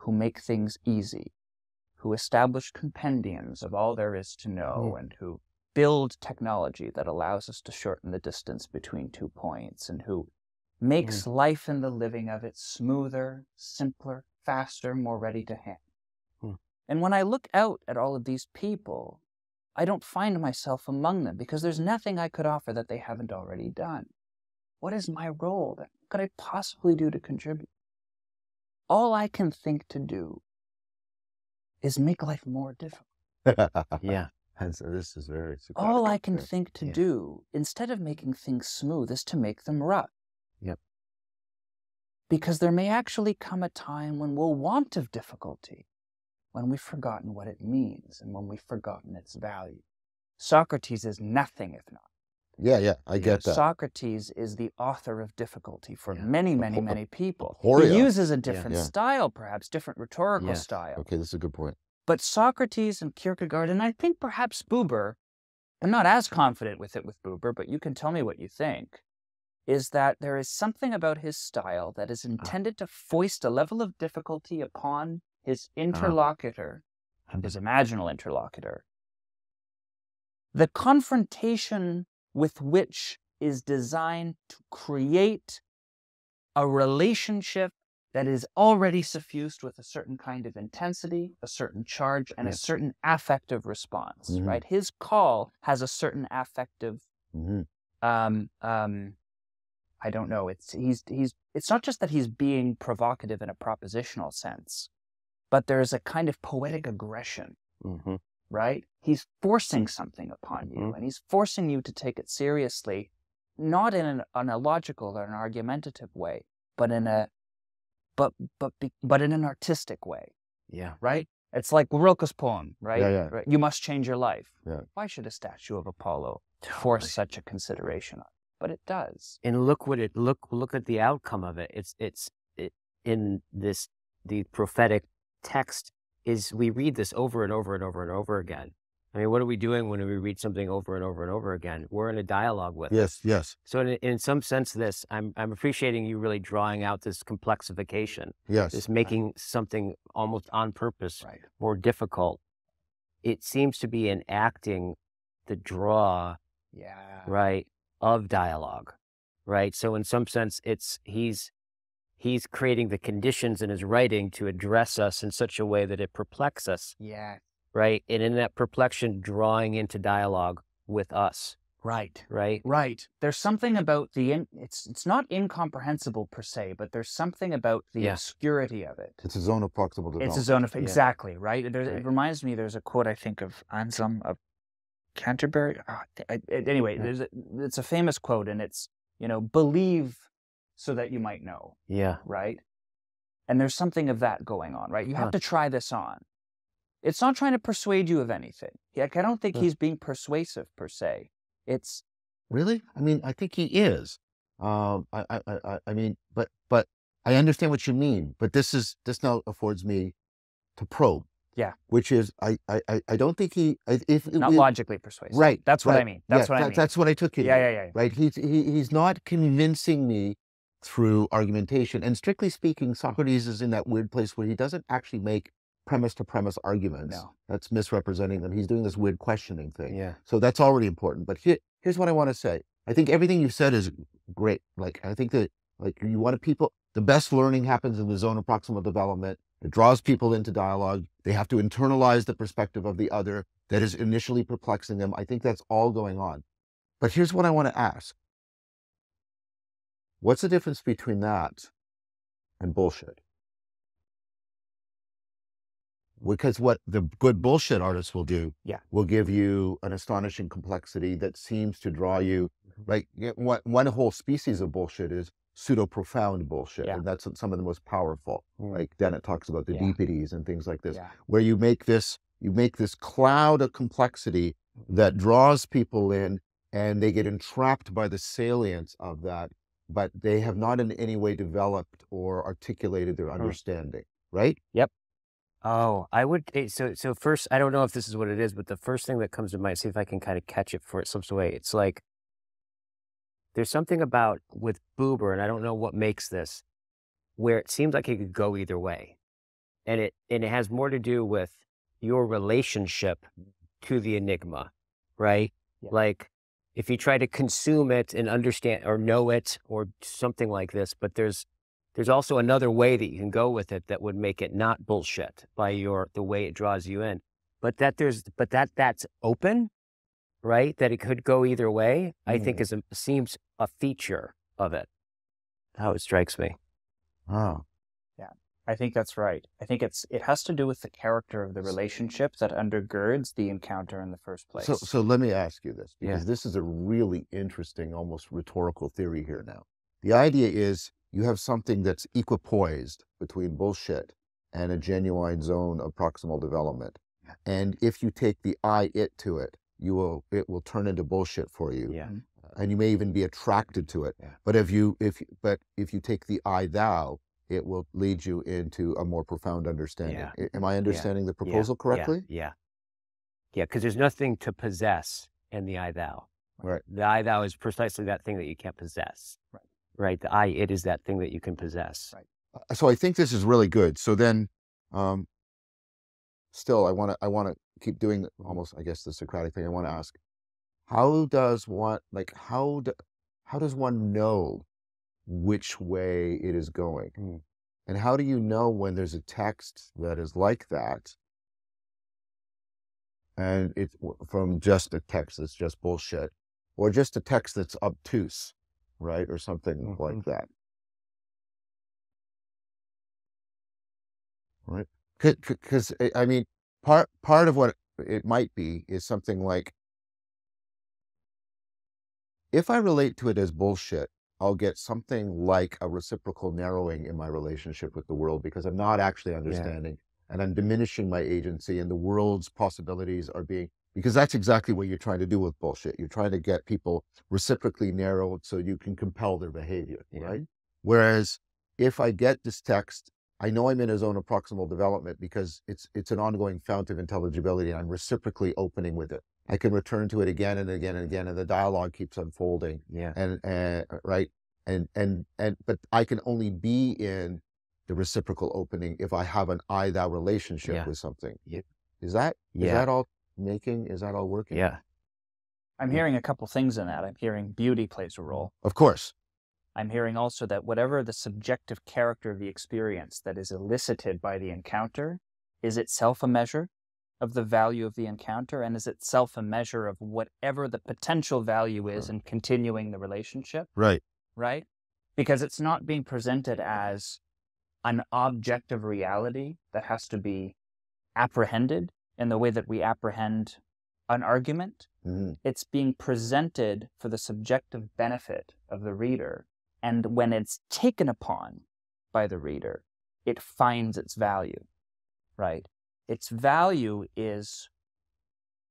who make things easy, who establish compendiums of all there is to know, mm. and who build technology that allows us to shorten the distance between two points, and who makes mm. life and the living of it smoother, simpler, faster, more ready to handle. Mm. And when I look out at all of these people, I don't find myself among them, because there's nothing I could offer that they haven't already done. What is my role? What could I possibly do to contribute? All I can think to do is make life more difficult. yeah, and so this is very. All I can think to yeah. do, instead of making things smooth, is to make them rough. Yep. Because there may actually come a time when we'll want of difficulty, when we've forgotten what it means, and when we've forgotten its value. Socrates is nothing if not. Yeah, yeah, I get that. Socrates is the author of difficulty for yeah. many, many, many people. Horia. He uses a different yeah. style, perhaps, different rhetorical yeah. style. Okay, that's a good point. But Socrates and Kierkegaard, and I think perhaps Buber, I'm not as confident with it with Buber, but you can tell me what you think, is that there is something about his style that is intended to foist a level of difficulty upon his interlocutor, uh-huh. his imaginal interlocutor. The confrontation with which is designed to create a relationship that is already suffused with a certain kind of intensity, a certain charge, and yes. a certain affective response, mm-hmm. right? His call has a certain affective, mm-hmm. um, um, I don't know, it's, he's, he's, it's not just that he's being provocative in a propositional sense, but there's a kind of poetic aggression. Mm-hmm. Right? He's forcing something upon you, mm-hmm. and he's forcing you to take it seriously, not in an, an illogical or an argumentative way, but in a, but but but in an artistic way. Yeah. Right. It's like Rilke's poem, right? Yeah, yeah. Right? You must change your life. Yeah. Why should a statue of Apollo force right. such a consideration on? But it does. And look what it look look at the outcome of it. It's it's it, in this the prophetic text. Is we read this over and over and over and over again. I mean, what are we doing when we read something over and over and over again? We're in a dialogue with yes, it. Yes. So in, in some sense, this, I'm, I'm appreciating you really drawing out this complexification. Yes. This making something almost on purpose right. more difficult. It seems to be enacting the draw, yeah. right, of dialogue, right? So in some sense, it's, he's, He's creating the conditions in his writing to address us in such a way that it perplexes us. Yeah. Right? And in that perplexion, drawing into dialogue with us. Right. Right? Right. There's something about the, in, it's it's not incomprehensible per se, but there's something about the yeah. obscurity of it. It's a zone of proximal development. It's a zone of, yeah. exactly, right? There's, right? It reminds me, there's a quote, I think, of Anselm of Canterbury. Oh, I, I, anyway, yeah. there's a, it's a famous quote, and it's, you know, believe so that you might know. Yeah. Right? And there's something of that going on, right? You huh. have to try this on. It's not trying to persuade you of anything. Like, I don't think yeah. he's being persuasive per se. It's really, I mean, I think he is. Um, I, I, I, I mean, but, but I understand what you mean. But this is this now affords me to probe. Yeah, which is, I, I, I don't think he. If, not if, logically persuasive. Right. That's what right, I mean. That's yeah, what I that, mean. That's what I took it. Yeah, yeah, yeah, yeah. Right. He's he, he's not convincing me through argumentation. And strictly speaking, Socrates is in that weird place where he doesn't actually make premise to premise arguments. No. That's misrepresenting them. He's doing this weird questioning thing. Yeah. So that's already important. But here, here's what I want to say. I think everything you've said is great. Like, I think that, like, you want to people, the best learning happens in the zone of proximal development. It draws people into dialogue. They have to internalize the perspective of the other that is initially perplexing them. I think that's all going on. But here's what I want to ask. What's the difference between that and bullshit? Because what the good bullshit artists will do yeah. will give you an astonishing complexity that seems to draw you, right? One whole species of bullshit is pseudo-profound bullshit, yeah. and that's some of the most powerful. Mm. Like Dennett talks about the yeah. D P Ds and things like this, yeah. where you make this you make this cloud of complexity that draws people in, and they get entrapped by the salience of that, but they have not in any way developed or articulated their understanding, mm. right? Yep. Oh, I would, so so first, I don't know if this is what it is, but the first thing that comes to mind, see if I can kind of catch it for it some way, it's like, there's something about, with Buber, and I don't know what makes this, where it seems like it could go either way. And it, and it has more to do with your relationship to the enigma, right? Yeah. Like, if you try to consume it and understand, or know it, or something like this, but there's, There's also another way that you can go with it that would make it not bullshit by your the way it draws you in, but that there's but that that's open, right? That it could go either way. Mm. I think is a, seems a feature of it. How it strikes me. Oh, yeah, I think that's right. I think it's it has to do with the character of the relationship that undergirds the encounter in the first place. So, so let me ask you this because yeah. this is a really interesting, almost rhetorical theory here now. The idea is. You have something that's equipoised between bullshit and a genuine zone of proximal development. And if you take the I-It to it, you will it will turn into bullshit for you. Yeah. And you may even be attracted to it. Yeah. But if you if but if you take the I-Thou, it will lead you into a more profound understanding. Yeah. Am I understanding yeah. the proposal yeah. correctly? Yeah. Yeah, because yeah, there's nothing to possess in the I-Thou. Right. The I-Thou is precisely that thing that you can't possess. Right. Right, the I, it is that thing that you can possess. Right. So I think this is really good. So then, um, still, I want to I want to keep doing almost, I guess, the Socratic thing. I want to ask, how does one like how do, how does one know which way it is going, mm. and how do you know when there's a text that is like that, and it's from just a text that's just bullshit, or just a text that's obtuse. Right, or something mm-hmm. like that. Right, because I mean, part part of what it might be is something like, if I relate to it as bullshit, I'll get something like a reciprocal narrowing in my relationship with the world because I'm not actually understanding, yeah. and I'm diminishing my agency, and the world's possibilities are being. Because that's exactly what you're trying to do with bullshit. You're trying to get people reciprocally narrowed so you can compel their behavior, yeah. right? Whereas if I get this text, I know I'm in a zone of proximal development because it's it's an ongoing fount of intelligibility and I'm reciprocally opening with it. I can return to it again and again and again and the dialogue keeps unfolding. Yeah. And, and right. And and and but I can only be in the reciprocal opening if I have an I thou relationship yeah. with something. Yeah. Is that yeah. is that all? Making is that all working? Yeah, I'm hearing a couple things in that. I'm hearing beauty plays a role, of course. I'm hearing also that whatever the subjective character of the experience that is elicited by the encounter is itself a measure, of the value of the encounter and is itself a measure of whatever the potential value is in continuing the relationship. Right. Right? Because it's not being presented as an object of reality that has to be apprehended in the way that we apprehend an argument. Mm-hmm. It's being presented for the subjective benefit of the reader. And when it's taken upon by the reader, it finds its value, right? Its value is,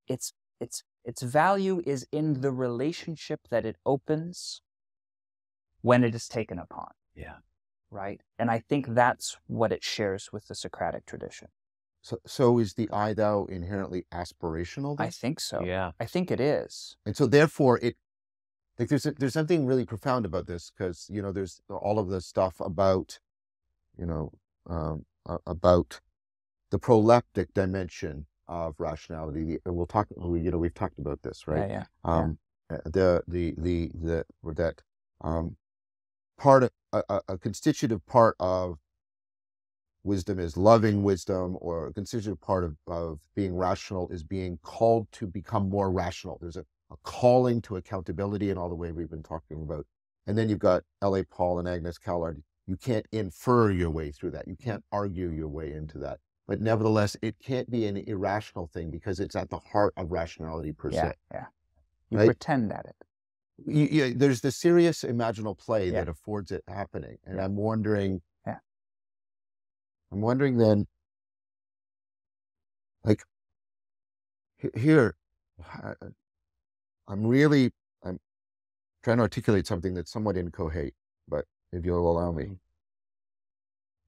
its, its, its value is in the relationship that it opens when it is taken upon. Yeah. Right? And I think that's what it shares with the Socratic tradition. So, so is the I-Thou inherently aspirational then? I think so. Yeah. I think it is. And so therefore it, like there's, there's something really profound about this because, you know, there's all of the stuff about, you know, um, about the proleptic dimension of rationality. We'll talk, you know, we've talked about this, right? Yeah, yeah. Um, yeah. The, the, the, the, or that, um, part of, a, a constitutive part of wisdom is loving wisdom, or a constitutive part of, of being rational is being called to become more rational. There's a, a calling to accountability and all the way we've been talking about. And then you've got L A Paul and Agnes Callard. You can't infer your way through that. You can't argue your way into that. But nevertheless, it can't be an irrational thing because it's at the heart of rationality per se. Yeah, yeah. You right? pretend at it. You, you, there's the serious imaginal play yeah. that affords it happening. And yeah. I'm wondering, yeah. I'm wondering then, like, here, I'm really, I'm trying to articulate something that's somewhat incoherent, but if you'll allow me.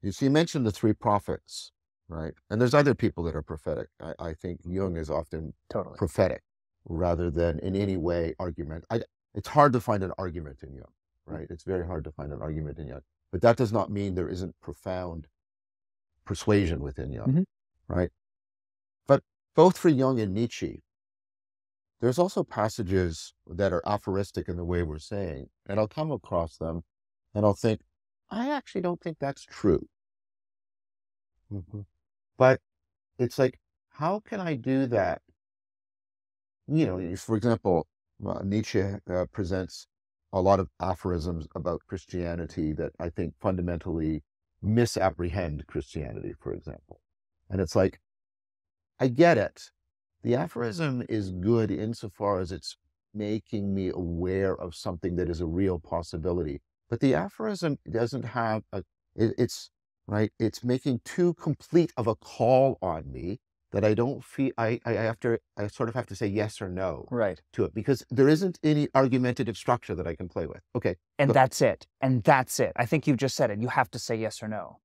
You see, you mentioned the three prophets. Right. And there's other people that are prophetic. I, I think Jung is often totally. prophetic rather than in any way argument. I, it's hard to find an argument in Jung, right? It's very hard to find an argument in Jung. But that does not mean there isn't profound persuasion within Jung, mm-hmm. right? But both for Jung and Nietzsche, there's also passages that are aphoristic in the way we're saying, and I'll come across them and I'll think, I actually don't think that's true. Mm-hmm. But it's like, how can I do that? You know, for example, Nietzsche uh, presents a lot of aphorisms about Christianity that I think fundamentally misapprehend Christianity, for example. And it's like, I get it. The aphorism is good insofar as it's making me aware of something that is a real possibility. But the aphorism doesn't have a, it, it's, right? It's making too complete of a call on me that I don't feel, I, I have to, I sort of have to say yes or no right. to it because there isn't any argumentative structure that I can play with. Okay. And look. that's it. And that's it. I think you've just said it. You have to say yes or no,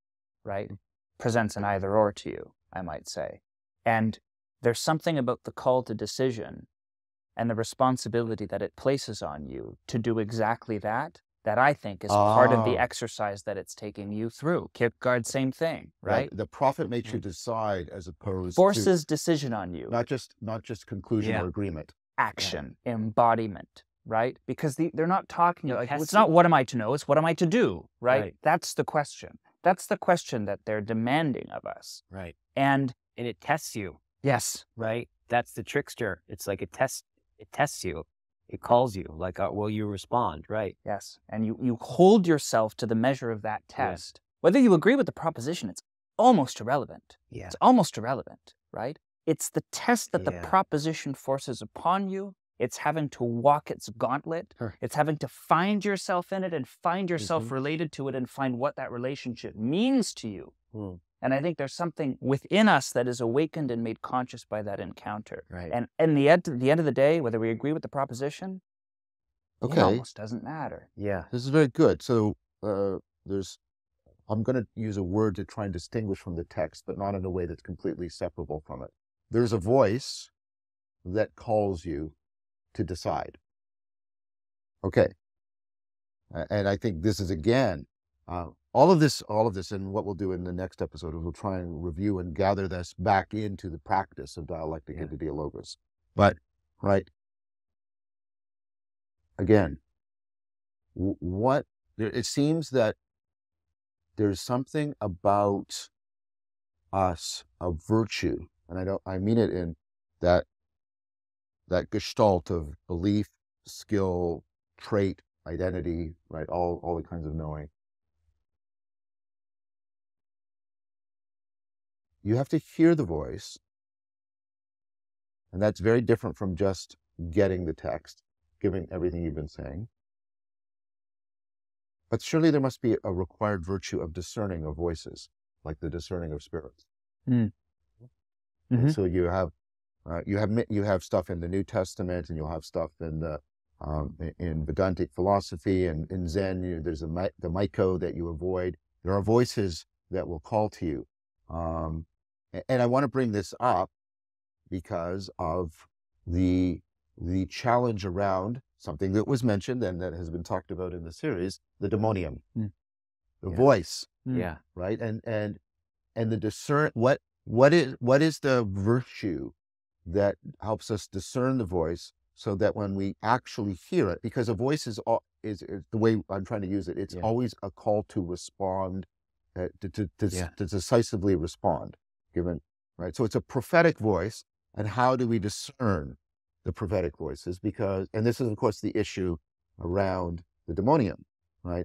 right? Mm-hmm. Presents an either or to you, I might say. And there's something about the call to decision and the responsibility that it places on you to do exactly that that I think is ah. part of the exercise that it's taking you through. Kierkegaard, same thing, right? Yeah, the prophet makes you decide as opposed Forces to... Forces decision on you. Not just, not just conclusion yeah. or agreement. Action, yeah. embodiment, right? Because the, they're not talking... Like, it's not what am I to know, it's what am I to do, right? right? That's the question. That's the question that they're demanding of us. Right. And... And it tests you. Yes. Right? That's the trickster. It's like it tests, it tests you. It calls you, like, uh, will you respond, right? Yes, and you, you hold yourself to the measure of that test. Yeah. Whether you agree with the proposition, it's almost irrelevant. Yeah. It's almost irrelevant, right? It's the test that yeah. the proposition forces upon you. It's having to walk its gauntlet. Huh. It's having to find yourself in it and find yourself mm-hmm. related to it and find what that relationship means to you. Mm. And I think there's something within us that is awakened and made conscious by that encounter. Right. And in the end, the end of the day, whether we agree with the proposition, okay. it almost doesn't matter. Yeah. This is very good. So uh, there's, I'm going to use a word to try and distinguish from the text, but not in a way that's completely separable from it. There's a voice that calls you to decide. Okay. And I think this is, again, uh, All of this, all of this, and what we'll do in the next episode is we'll try and review and gather this back into the practice of dialectic yeah. into dialogos. But, right, again, what, it seems that there's something about us, a virtue and I don't, I mean it in that, that gestalt of belief, skill, trait, identity, right? All, all the kinds of knowing. You have to hear the voice, and that's very different from just getting the text, giving everything you've been saying. But surely there must be a required virtue of discerning of voices, like the discerning of spirits. Mm. Mm-hmm. So you have, uh, you have, you have stuff in the New Testament, and you'll have stuff in the um, in Vedantic philosophy, and in Zen, you know, there's a, the maiko that you avoid. There are voices that will call to you, um, and I want to bring this up because of the the challenge around something that was mentioned and that has been talked about in the series, the daimonion, mm. the yeah. voice, mm. yeah, right, and and and the discern what. What is, what is the virtue that helps us discern the voice so that when we actually hear it, because a voice is, all, is, is the way I'm trying to use it, it's yeah. always a call to respond, uh, to, to, to, yeah. to decisively respond, given, right? So it's a prophetic voice, and how do we discern the prophetic voices? Because, and this is of course the issue around the daimonion, right?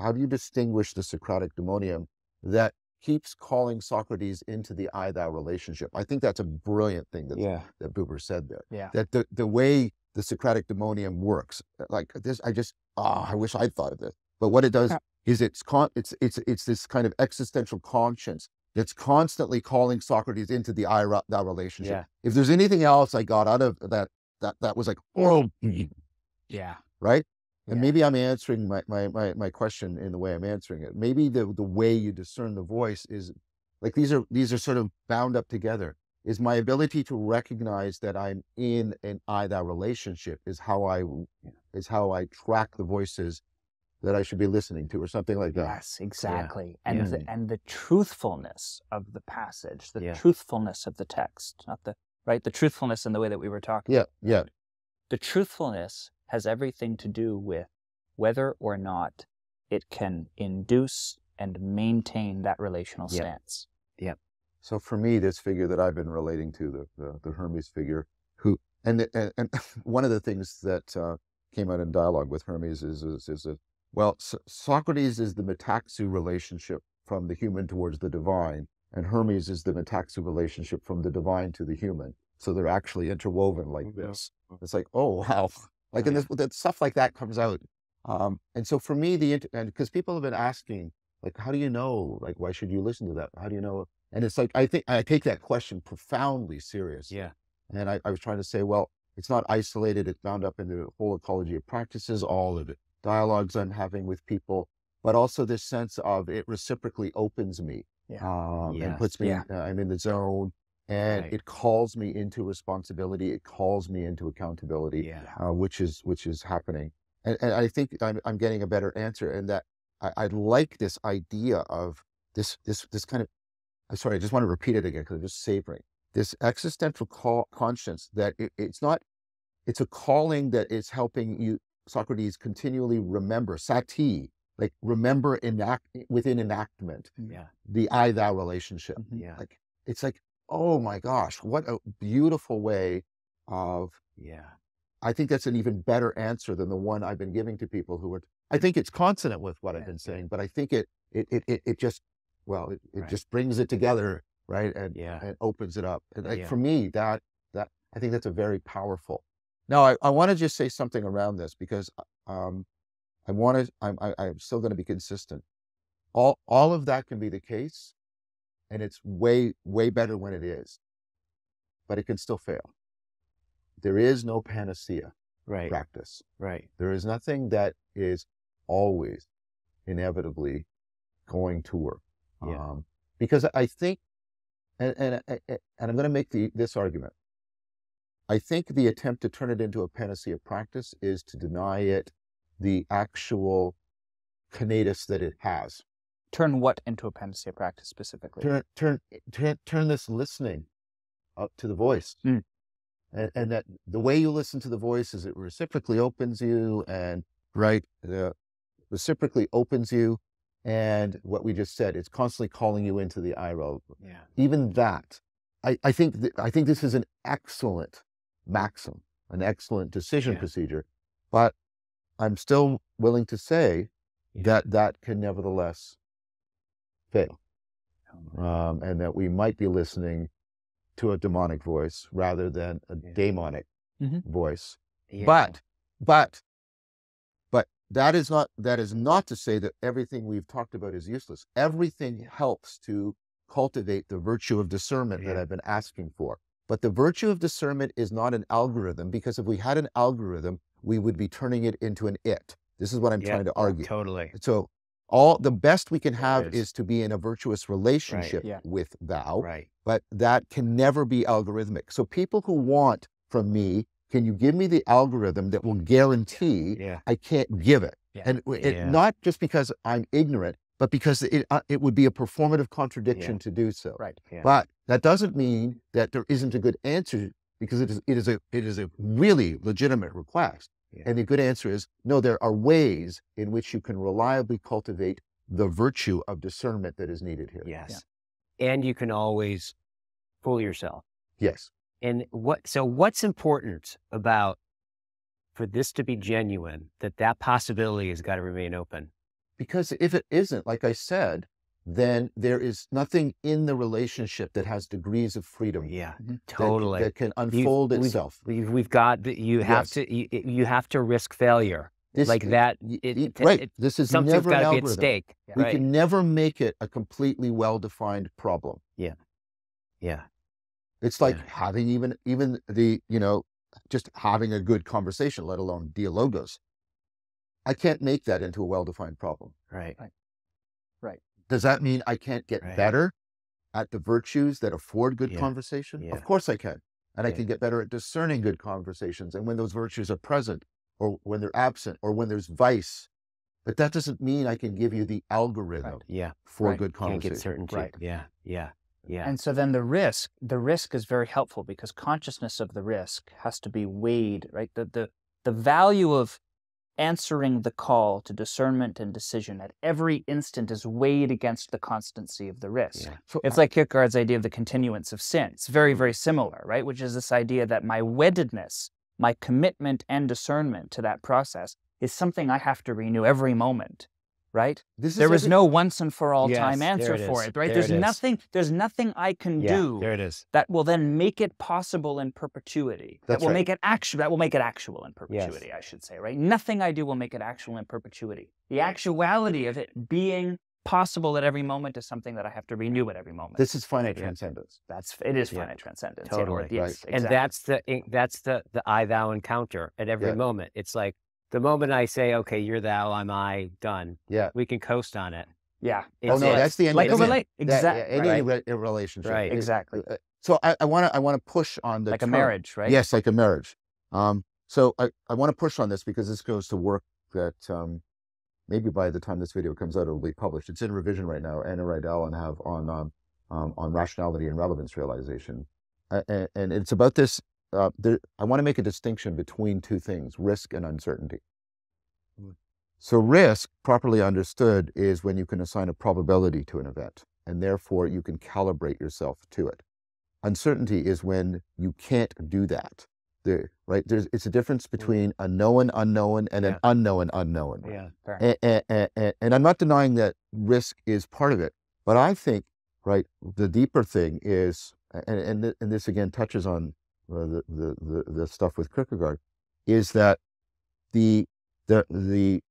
How do you distinguish the Socratic daimonion that keeps calling Socrates into the I-Thou relationship? I think that's a brilliant thing that, yeah. that Buber said there. Yeah. That the, the way the Socratic daimonion works, like this, I just, ah, oh, I wish I'd thought of this. But what it does is it's, con it's, it's, it's this kind of existential conscience that's constantly calling Socrates into the I-Thou relationship. Yeah. If there's anything else I got out of that, that, that was like, oh, yeah, right? And yeah. maybe I'm answering my, my, my, my question in the way I'm answering it. Maybe the, the way you discern the voice is, like these are, these are sort of bound up together, is my ability to recognize that I'm in an I-Thou relationship is how I, is how I track the voices that I should be listening to or something like that. Yes, exactly. Yeah. And, yeah. The, and the truthfulness of the passage, the yeah. truthfulness of the text, not the, right? The truthfulness in the way that we were talking yeah, about. Yeah. The truthfulness has everything to do with whether or not it can induce and maintain that relational yep. stance. Yeah. So for me, this figure that I've been relating to, the the, the Hermes figure, who and, and and one of the things that uh, came out in dialogue with Hermes is is, is that well, so Socrates is the metaxu relationship from the human towards the divine, and Hermes is the metaxu relationship from the divine to the human. So they're actually interwoven like yeah. this. It's like, oh wow. Like, and this, that stuff like that comes out. Um, and so for me, the, and because people have been asking, like, how do you know? Like, why should you listen to that? How do you know? And it's like, I think, I take that question profoundly serious. Yeah. And I, I was trying to say, well, it's not isolated. It's bound up in the whole ecology of practices, all of the dialogues I'm having with people, but also this sense of it reciprocally opens me yeah. um, yes. and puts me, yeah. uh, I'm in the zone. And right. it calls me into responsibility. It calls me into accountability, yeah. uh, which is which is happening. And, and I think I'm, I'm getting a better answer. And that I, I like this idea of this this this kind of. I'm sorry, I just want to repeat it again because I'm just savoring this existential call, conscience that it, it's not. It's a calling that is helping you, Socrates, continually remember sati, like remember enact within enactment. Yeah. The I-Thou relationship. Yeah. Like it's like. Oh my gosh, what a beautiful way of, yeah. I think that's an even better answer than the one I've been giving to people who are, I think it's consonant with what yeah. I've been saying, but I think it, it, it, it just, well, it, it right. just brings it together, right? And, yeah. and opens it up. And like, yeah. for me, that, that, I think that's a very powerful. Now I, I want to just say something around this because, um, I want to, I'm, I, I'm still going to be consistent. All, all of that can be the case. And it's way, way better when it is, but it can still fail. There is no panacea right. practice. Right. There is nothing that is always inevitably going to work. Yeah. Um, because I think, and, and, and I'm going to make the, this argument. I think the attempt to turn it into a panacea practice is to deny it the actual conatus that it has. Turn what into a panacea practice specifically? Turn, turn, turn, turn this listening up to the voice. Mm. And, and that the way you listen to the voice is it reciprocally opens you and right, the reciprocally opens you. And what we just said, it's constantly calling you into the I-Thou. Yeah. Even that I, I think th I think this is an excellent maxim, an excellent decision yeah. procedure, but I'm still willing to say yeah. that that can nevertheless fail, um, and that we might be listening to a demonic voice rather than a yeah. daemonic mm-hmm. voice. Yeah. But, but, but that is not that is not to say that everything we've talked about is useless. Everything yeah. helps to cultivate the virtue of discernment yeah. that I've been asking for. But the virtue of discernment is not an algorithm, because if we had an algorithm, we would be turning it into an it. This is what I'm yeah, trying to argue. Totally. So all the best we can have is. is to be in a virtuous relationship right, yeah. with thou, right. but that can never be algorithmic. So people who want from me, can you give me the algorithm that will guarantee yeah. I can't give it? Yeah. And it, yeah. not just because I'm ignorant, but because it, uh, it would be a performative contradiction yeah. to do so. Right. Yeah. But that doesn't mean that there isn't a good answer, because it is, it is, a, it is a really legitimate request. Yeah. And the good answer is, no, there are ways in which you can reliably cultivate the virtue of discernment that is needed here. Yes. Yeah. And you can always fool yourself. Yes. And what, so what's important about, for this to be genuine, that that possibility has got to remain open? Because if it isn't, like I said, then there is nothing in the relationship that has degrees of freedom. Yeah, totally. That, that can unfold you, itself. We've, we've got, you have yes. to, you, you have to risk failure. This, like that. It, it, right. It, this is never an algorithm. Be at stake. Yeah, we right. can never make it a completely well-defined problem. Yeah. Yeah. It's like yeah. having even, even the, you know, just having a good conversation, let alone dialogos. I can't make that into a well-defined problem. Right. Right. Right. Does that mean I can't get right. better at the virtues that afford good yeah. conversation? Yeah. Of course I can. And yeah. I can get better at discerning good conversations, and when those virtues are present, or when they're absent, or when there's vice. But that doesn't mean I can give you the algorithm right. yeah. for right. good conversation. Can't get certainty. Right. Yeah. Yeah. Yeah. And so then the risk, the risk is very helpful, because consciousness of the risk has to be weighed, right? The, the, the value of answering the call to discernment and decision at every instant is weighed against the constancy of the risk. Yeah. So, it's like Kierkegaard's idea of the continuance of sin. It's very, very similar, right? Which is this idea that my weddedness, my commitment and discernment to that process is something I have to renew every moment, right? This is there is every... no once and for all yes, time answer it for it, right? There there's it nothing There's nothing I can yeah, do there it is. that will then make it possible in perpetuity. That's that will right. make it actual, that will make it actual in perpetuity, yes. I should say, right? Nothing I do will make it actual in perpetuity. The actuality of it being possible at every moment is something that I have to renew at every moment. This is finite yeah. transcendence. That's it is finite yeah. transcendence. Totally. Yes, right. exactly. And that's the that's the the I thou encounter at every yeah. moment. It's like the moment I say, okay, you're thou, I'm I, done. Yeah. We can coast on it. Yeah. It's, oh, no, that's the end. Like a rela exactly. Any right. re relationship. Right. Exactly. So I want to I want to push on the Like term. a marriage, right? Yes, like a marriage. Um, so I, I want to push on this, because this goes to work that um, maybe by the time this video comes out, it'll be published. It's in revision right now. Anna Rydell and have on um, um, on rationality and relevance realization. Uh, and, and it's about this. Uh, there, I want to make a distinction between two things, risk and uncertainty. So risk, properly understood, is when you can assign a probability to an event, and therefore you can calibrate yourself to it. Uncertainty is when you can't do that, there, right? There's, it's a difference between a known unknown and yeah. an unknown unknown. Yeah, right. and, and, and, and I'm not denying that risk is part of it, but I think, right, the deeper thing is, and, and, th and this again touches on The, the, the, the stuff with Kierkegaard, is that the, the, the,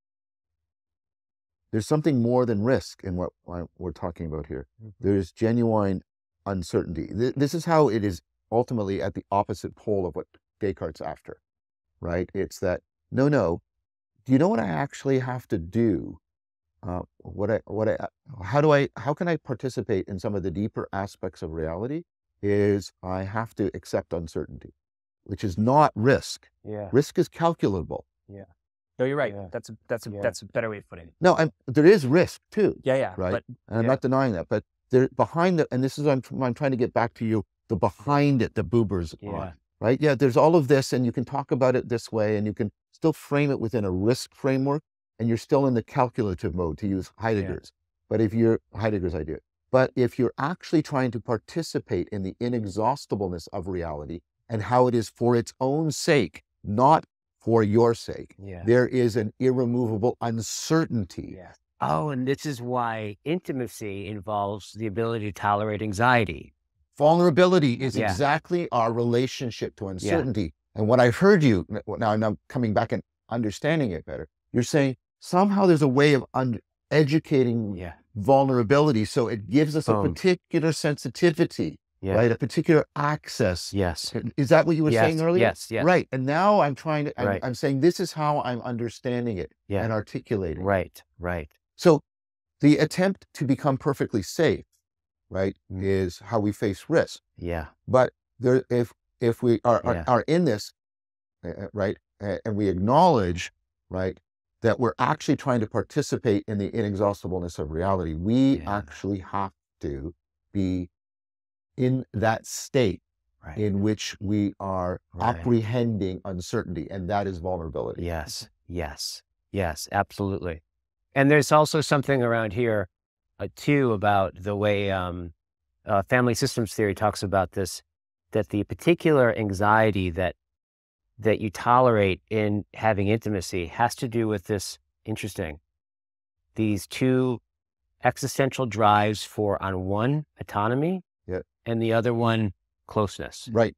there's something more than risk in what we're talking about here. Mm-hmm. There is genuine uncertainty. This is how it is ultimately at the opposite pole of what Descartes' after, right? It's that, no, no, do you know what I actually have to do? Uh, what I, what I, how do I, how can I participate in some of the deeper aspects of reality? Is I have to accept uncertainty, which is not risk. Yeah. Risk is calculable. Yeah. No, you're right. Yeah. That's a, that's a, yeah. that's a better way of putting it. No, I'm, there is risk too. Yeah, yeah. Right. But, and I'm yeah. not denying that. But there behind the, and this is I'm I'm trying to get back to you the behind it, the Buber's yeah. on. Right. Yeah. There's all of this, and you can talk about it this way, and you can still frame it within a risk framework, and you're still in the calculative mode, to use Heidegger's. Yeah. But if you're Heidegger's idea. But if you're actually trying to participate in the inexhaustibleness of reality and how it is for its own sake, not for your sake, yeah. there is an irremovable uncertainty. Yeah. Oh, and this is why intimacy involves the ability to tolerate anxiety. Vulnerability is yeah. exactly our relationship to uncertainty. Yeah. And what I heard you, now I'm coming back and understanding it better, you're saying somehow there's a way of un educating yeah. vulnerability, so it gives us um, a particular sensitivity, yeah. right? A particular access. Yes. Is that what you were yes. saying earlier? Yes, yes. Right, and now I'm trying to, I'm, right. I'm saying this is how I'm understanding it yeah. and articulating it. Right, right. So the attempt to become perfectly safe, right, mm. is how we face risk. Yeah. But there, if, if we are, yeah. are, are in this, uh, right, uh, and we acknowledge, right, that we're actually trying to participate in the inexhaustibleness of reality. We yeah. actually have to be in that state right. in which we are right. apprehending uncertainty, and that is vulnerability. Yes, yes, yes, absolutely. And there's also something around here, uh, too, about the way um, uh, family systems theory talks about this, that the particular anxiety that that you tolerate in having intimacy has to do with this, interesting, these two existential drives for, on one, autonomy, yeah. and the other one, closeness. Right.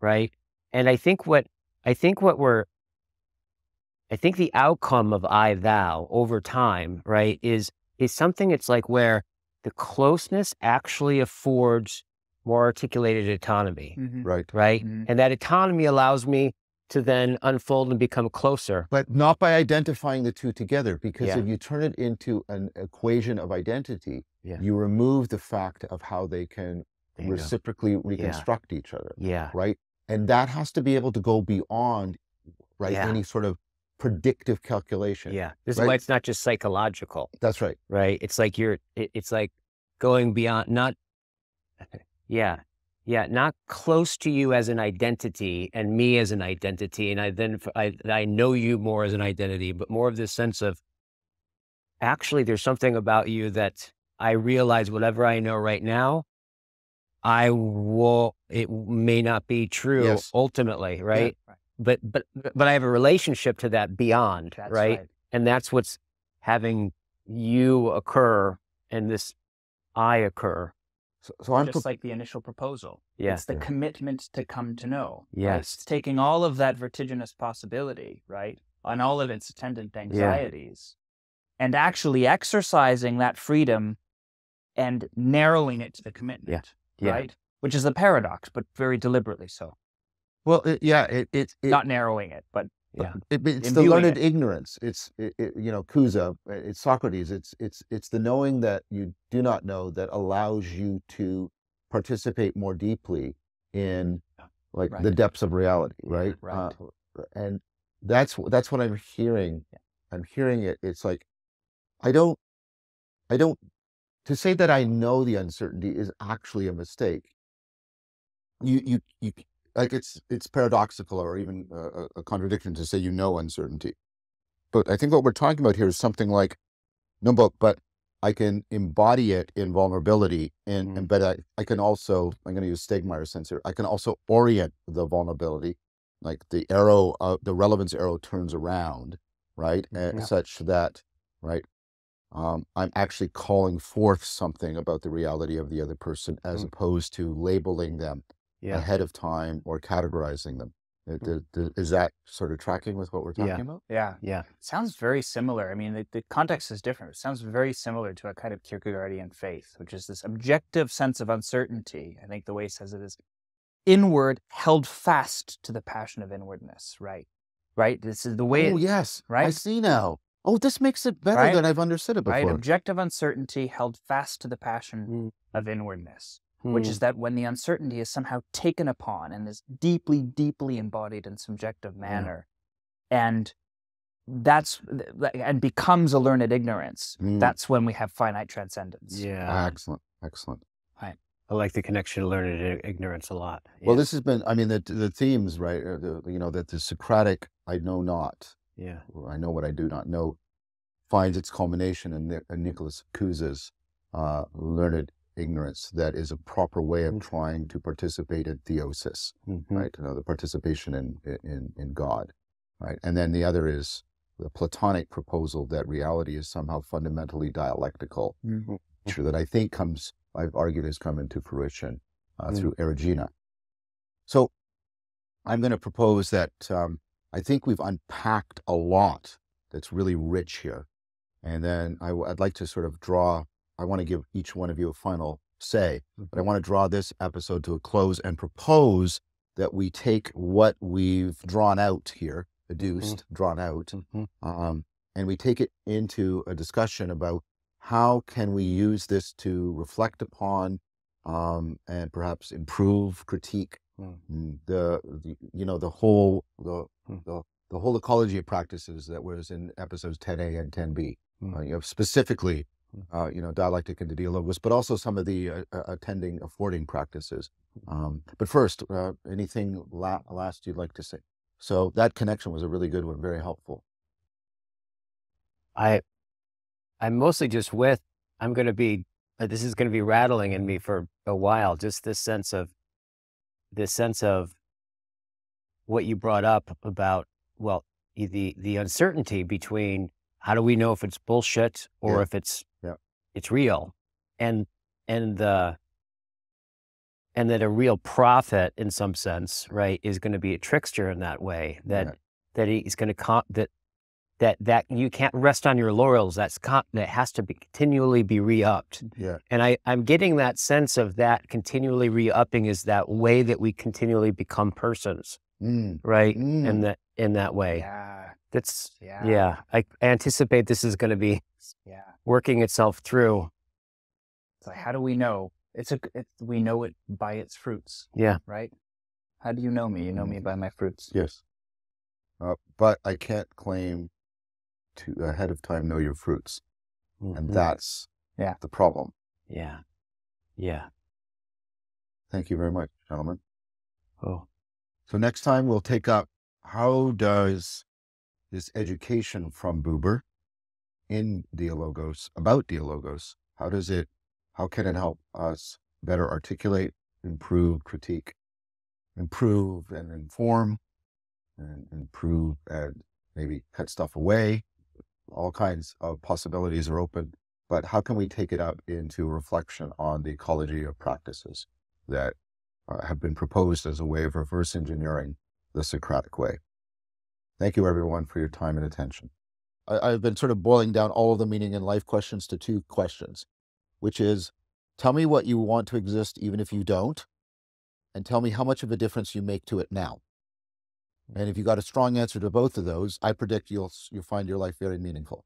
Right. And I think what, I think what we're, I think the outcome of I, thou over time, right, is, is something it's like where the closeness actually affords more articulated autonomy. Mm-hmm. Right. Right. Mm-hmm. And that autonomy allows me to then unfold and become closer. But not by identifying the two together, because yeah. if you turn it into an equation of identity, yeah. you remove the fact of how they can reciprocally go. reconstruct yeah. each other, yeah. right? And that has to be able to go beyond right, yeah. any sort of predictive calculation. Yeah, this right? is why it's not just psychological. That's right. Right, it's like you're, it, it's like going beyond, not, yeah. Yeah, not close to you as an identity and me as an identity, and I then I, I know you more as an identity, but more of this sense of actually there's something about you that I realize whatever I know right now, I will. It may not be true yes. ultimately, right? Yeah. But but but I have a relationship to that beyond, right? right? And that's what's having you occur and this I occur. So, so I'm just like the initial proposal. Yeah. It's the yeah. commitment to come to know. Yes. Right? It's taking all of that vertiginous possibility, right, and all of its attendant anxieties, yeah. and actually exercising that freedom and narrowing it to the commitment, yeah. Yeah. right? Which is a paradox, but very deliberately so. Well, it, yeah, it, it, it... Not narrowing it, but... Yeah. It, it's the learned it. ignorance. It's, it, it, you know, Kusa, it's Socrates. It's, it's, it's the knowing that you do not know that allows you to participate more deeply in like right. the depths of reality. Right. Yeah, right. Uh, and that's, that's what I'm hearing. Yeah. I'm hearing it. It's like, I don't, I don't, to say that I know the uncertainty is actually a mistake. You, you, you. Like it's it's paradoxical or even a, a contradiction to say you know uncertainty, but I think what we're talking about here is something like, no, but but I can embody it in vulnerability, and, mm. and but I, I can also, I'm going to use Stegmayer's sense here, I can also orient the vulnerability, like the arrow, uh, the relevance arrow turns around, right, and yeah. such that right, um, I'm actually calling forth something about the reality of the other person as mm. opposed to labeling them. Yeah. ahead of time or categorizing them. Mm-hmm. Is that sort of tracking with what we're talking yeah. about? Yeah. Yeah. It sounds very similar. I mean, the, the context is different. It sounds very similar to a kind of Kierkegaardian faith, which is this objective sense of uncertainty. I think the way he says it is inward, held fast to the passion of inwardness, right? Right? This is the way. Oh, it, yes. Right? I see now. Oh, this makes it better right? than I've understood it before. Right? Objective uncertainty held fast to the passion mm. of inwardness. Hmm. Which is that when the uncertainty is somehow taken upon in this deeply, deeply embodied and subjective manner, hmm. and that's and becomes a learned ignorance, hmm. that's when we have finite transcendence. Yeah, excellent, excellent. Right. I like the connection to learned ignorance a lot. Well, yeah. this has been, I mean, the the themes, right? The, you know, that the Socratic "I know not," yeah, or "I know what I do not know," finds its culmination in, in Nicholas Cousa's uh, learned ignorance that is a proper way of mm-hmm. trying to participate in theosis, mm-hmm. right? You know, the participation in, in, in God, right? And then the other is the Platonic proposal that reality is somehow fundamentally dialectical, mm-hmm. sure, that I think comes, I've argued, has come into fruition uh, mm-hmm. through Erigena. So I'm going to propose that um, I think we've unpacked a lot that's really rich here. And then I w I'd like to sort of draw, I want to give each one of you a final say, but I want to draw this episode to a close and propose that we take what we've drawn out here, deduced, mm-hmm. drawn out, mm-hmm. um, and we take it into a discussion about how can we use this to reflect upon um, and perhaps improve, critique mm-hmm. the, the, you know, the whole, the, mm-hmm. the, the whole ecology of practices that was in episodes ten A and ten B, mm-hmm. uh, you know, specifically, uh, you know, dialectic and dialogos, but also some of the uh, attending, affording practices. Um, but first, uh, anything la last you'd like to say? So that connection was a really good one, very helpful. I, I'm mostly just with, I'm going to be, uh, this is going to be rattling in me for a while, just this sense of, this sense of what you brought up about, well, the, the uncertainty between how do we know if it's bullshit or yeah. if it's, yeah. it's real, and, and the, and that a real prophet in some sense, right, is going to be a trickster in that way, that, yeah. that he's going to, comp that, that, that you can't rest on your laurels. That's comp that has to be continually be re-upped. Yeah. And I, I'm getting that sense of that continually re-upping is that way that we continually become persons. Mm. Right. Mm. And that, in that way. Yeah. That's, yeah. yeah. I anticipate this is going to be yeah. working itself through. It's like, how do we know? It's a, it, we know it by its fruits. Yeah. Right? How do you know me? You know me by my fruits. Yes. Uh, but I can't claim to ahead of time know your fruits. Mm-hmm. And that's yeah. the problem. Yeah. Yeah. Thank you very much, gentlemen. Oh. So next time we'll take up, how does this education from Buber in dialogos, about dialogos, how does it, how can it help us better articulate, improve, critique, improve and inform, and improve and maybe cut stuff away? All kinds of possibilities are open, but how can we take it up into reflection on the ecology of practices that uh, have been proposed as a way of reverse engineering the Socratic way? Thank you, everyone, for your time and attention. I, I've been sort of boiling down all of the meaning and life questions to two questions, which is, tell me what you want to exist even if you don't, and tell me how much of a difference you make to it now. And if you got a strong answer to both of those, I predict you'll, you'll find your life very meaningful.